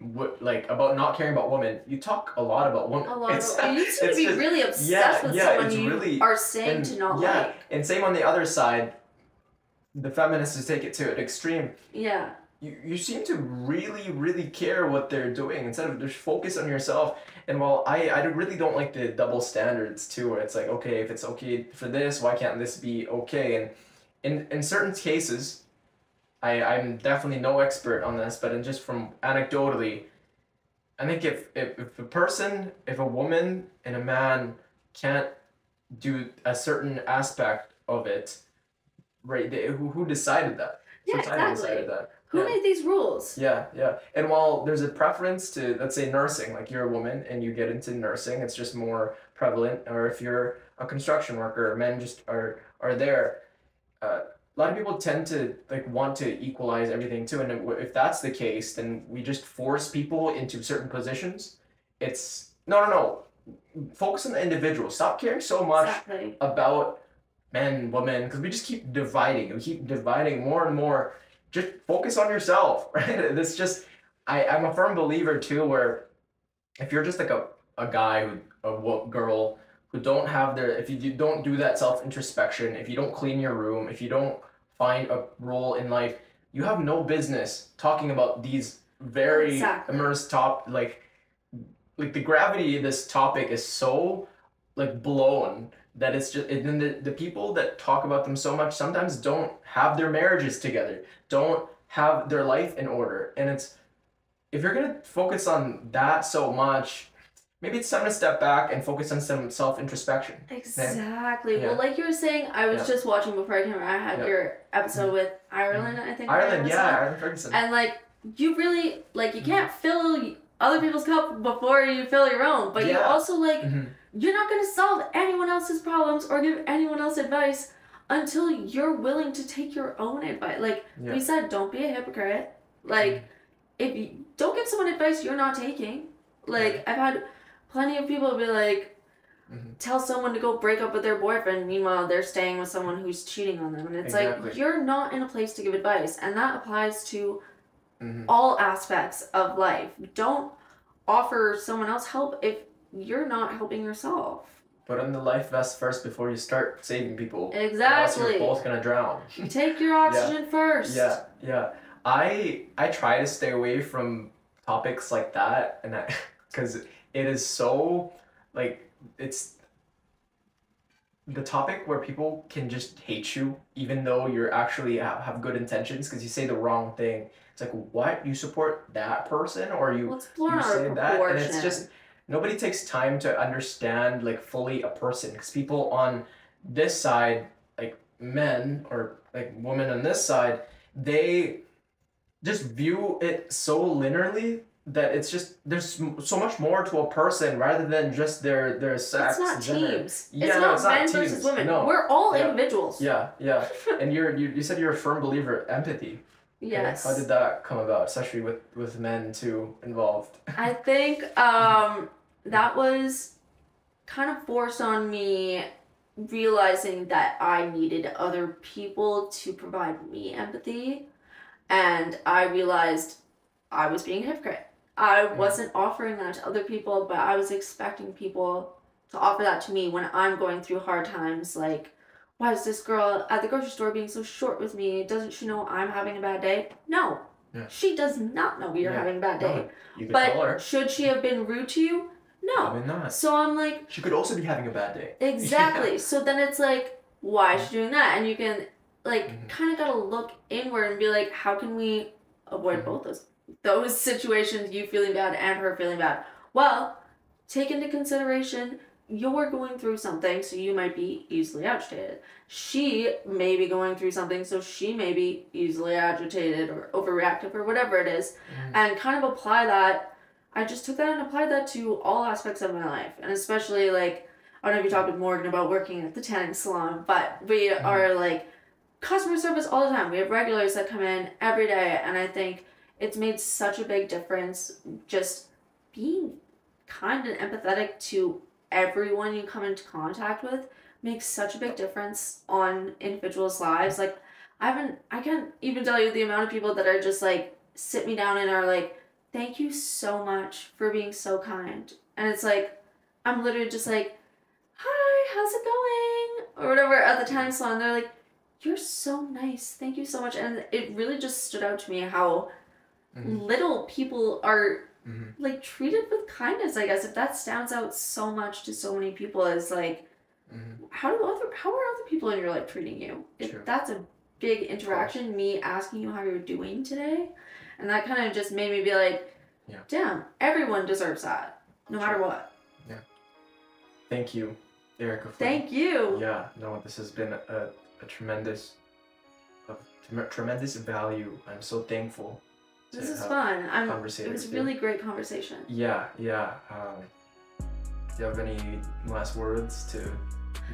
What, like, about not caring about women, you talk a lot about women. A lot it's, about, you seem to be just, really obsessed yeah, with yeah, someone you really, are saying and, to not yeah, like. And same on the other side... The feminists take it to an extreme. Yeah. You you seem to really, really care what they're doing instead of just focus on yourself. And while I, I really don't like the double standards too, where it's like, okay, if it's okay for this, why can't this be okay? And in, in certain cases, I, I'm definitely no expert on this, but in just from anecdotally, I think if, if, if a person, if a woman and a man can't do a certain aspect of it, right, they, who who decided that? Yeah, Society exactly. decided that. Who yeah. made these rules? Yeah, yeah. And while there's a preference to, let's say, nursing, like you're a woman and you get into nursing, it's just more prevalent. Or if you're a construction worker, men just are are there. Uh, a lot of people tend to like want to equalize everything too. And if that's the case, then we just force people into certain positions. It's no, no, no. Focus on the individual. Stop caring so much exactly. about. Men, women, because we just keep dividing. We keep dividing more and more. Just focus on yourself, right? This just, I, I'm a firm believer too, where if you're just like a, a guy, who, a girl who don't have their, if you don't do that self-introspection, if you don't clean your room, if you don't find a role in life, you have no business talking about these very exactly. immersed top, like, like the gravity of this topic is so like blown that it's just, and then the, the people that talk about them so much sometimes don't have their marriages together, don't have their life in order. And it's, if you're going to focus on that so much, maybe it's time to step back and focus on some self-introspection. Exactly. Yeah. Well, like you were saying, I was yeah. just watching before I came around, I had yeah. your episode with Ireland, I think. Ireland, yeah, Ireland Ferguson. And like, you really, like, you can't fill other people's cup before you fill your own, but yeah. you also like, mm-hmm. you're not going to solve anyone else's problems or give anyone else advice until you're willing to take your own advice. Like yeah. we said, don't be a hypocrite. Like, mm-hmm. if you don't give someone advice you're not taking, like yeah. I've had plenty of people be like, mm-hmm. tell someone to go break up with their boyfriend, meanwhile they're staying with someone who's cheating on them, and it's exactly. like, you're not in a place to give advice, and that applies to mm-hmm. all aspects of life. Don't offer someone else help if you're not helping yourself. Put on the life vest first before you start saving people. Exactly. Or else you're both gonna drown. Take your oxygen yeah. first. Yeah, yeah. I I try to stay away from topics like that, and I, because it is so, like, it's the topic where people can just hate you even though you're actually have, have good intentions because you say the wrong thing. It's like, what? You support that person or you, well, you say that? And it's just, nobody takes time to understand, like, fully a person, because people on this side, like men or like women on this side, they just view it so linearly that it's just, there's so much more to a person rather than just their their sex. It's not gender. Teams. Yeah, it's no, not it's men not teams. Versus women. No. We're all yeah. individuals. Yeah, yeah. And you're you, you said you're a firm believer in empathy. Yes. Like, how did that come about, especially with with men too involved? I think um, that was kind of forced on me, realizing that I needed other people to provide me empathy, and I realized I was being a hypocrite. I wasn't offering that to other people, but I was expecting people to offer that to me when I'm going through hard times. Like, why is this girl at the grocery store being so short with me? Doesn't she know I'm having a bad day? No. Yeah. She does not know you're yeah. having a bad day. No, you could but tell her. Should she have been rude to you? No. Probably not. So I'm like... she could also be having a bad day. Exactly. Yeah. So then it's like, why is she doing that? And you can, like, mm-hmm. kind of got to look inward and be like, how can we avoid mm-hmm. both those those situations, you feeling bad and her feeling bad? Well, take into consideration you're going through something, so you might be easily agitated. She may be going through something, so she may be easily agitated or overreactive or whatever it is, mm-hmm. and kind of apply that. I just took that and applied that to all aspects of my life, and especially, like, I don't know if you talked with Morgan about working at the tanning salon, but we mm-hmm. are, like, customer service all the time. We have regulars that come in every day, and I think it's made such a big difference just being kind and empathetic to everyone you come into contact with. Makes such a big difference on individuals' lives. Like, I haven't I can't even tell you the amount of people that are just like, sit me down and are like, thank you so much for being so kind. And it's like, I'm literally just like, hi, how's it going? Or whatever at the time salon. They're like, you're so nice, thank you so much. And it really just stood out to me how mm-hmm. little people are mm-hmm. like treated with kindness, I guess. If that stands out so much to so many people, is like, mm-hmm. how do other how are other people in your life treating you? If that's a big interaction, Gosh. me asking you how you're doing today, and that kind of just made me be like, yeah. damn, everyone deserves that, no True. matter what. Yeah. Thank you, Erika. Thank you. Yeah. No, this has been a. A tremendous, a tremendous value. I'm so thankful. This is fun. I'm, it was a really great conversation. Yeah, yeah. Um, do you have any last words to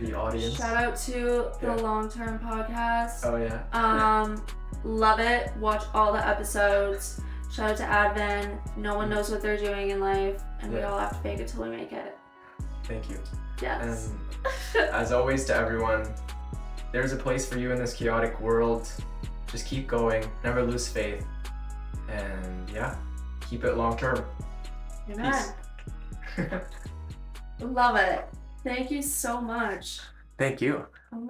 the audience? Shout out to yeah. the Long Term Podcast. Oh yeah. Um, yeah. Love it. Watch all the episodes. Shout out to Adven. No one knows what they're doing in life, and yeah. we all have to fake it till we make it. Thank you. Yes. And as always, to everyone, there's a place for you in this chaotic world. Just keep going, never lose faith. And yeah, keep it long term. Amen. Love it. Thank you so much. Thank you. Oh my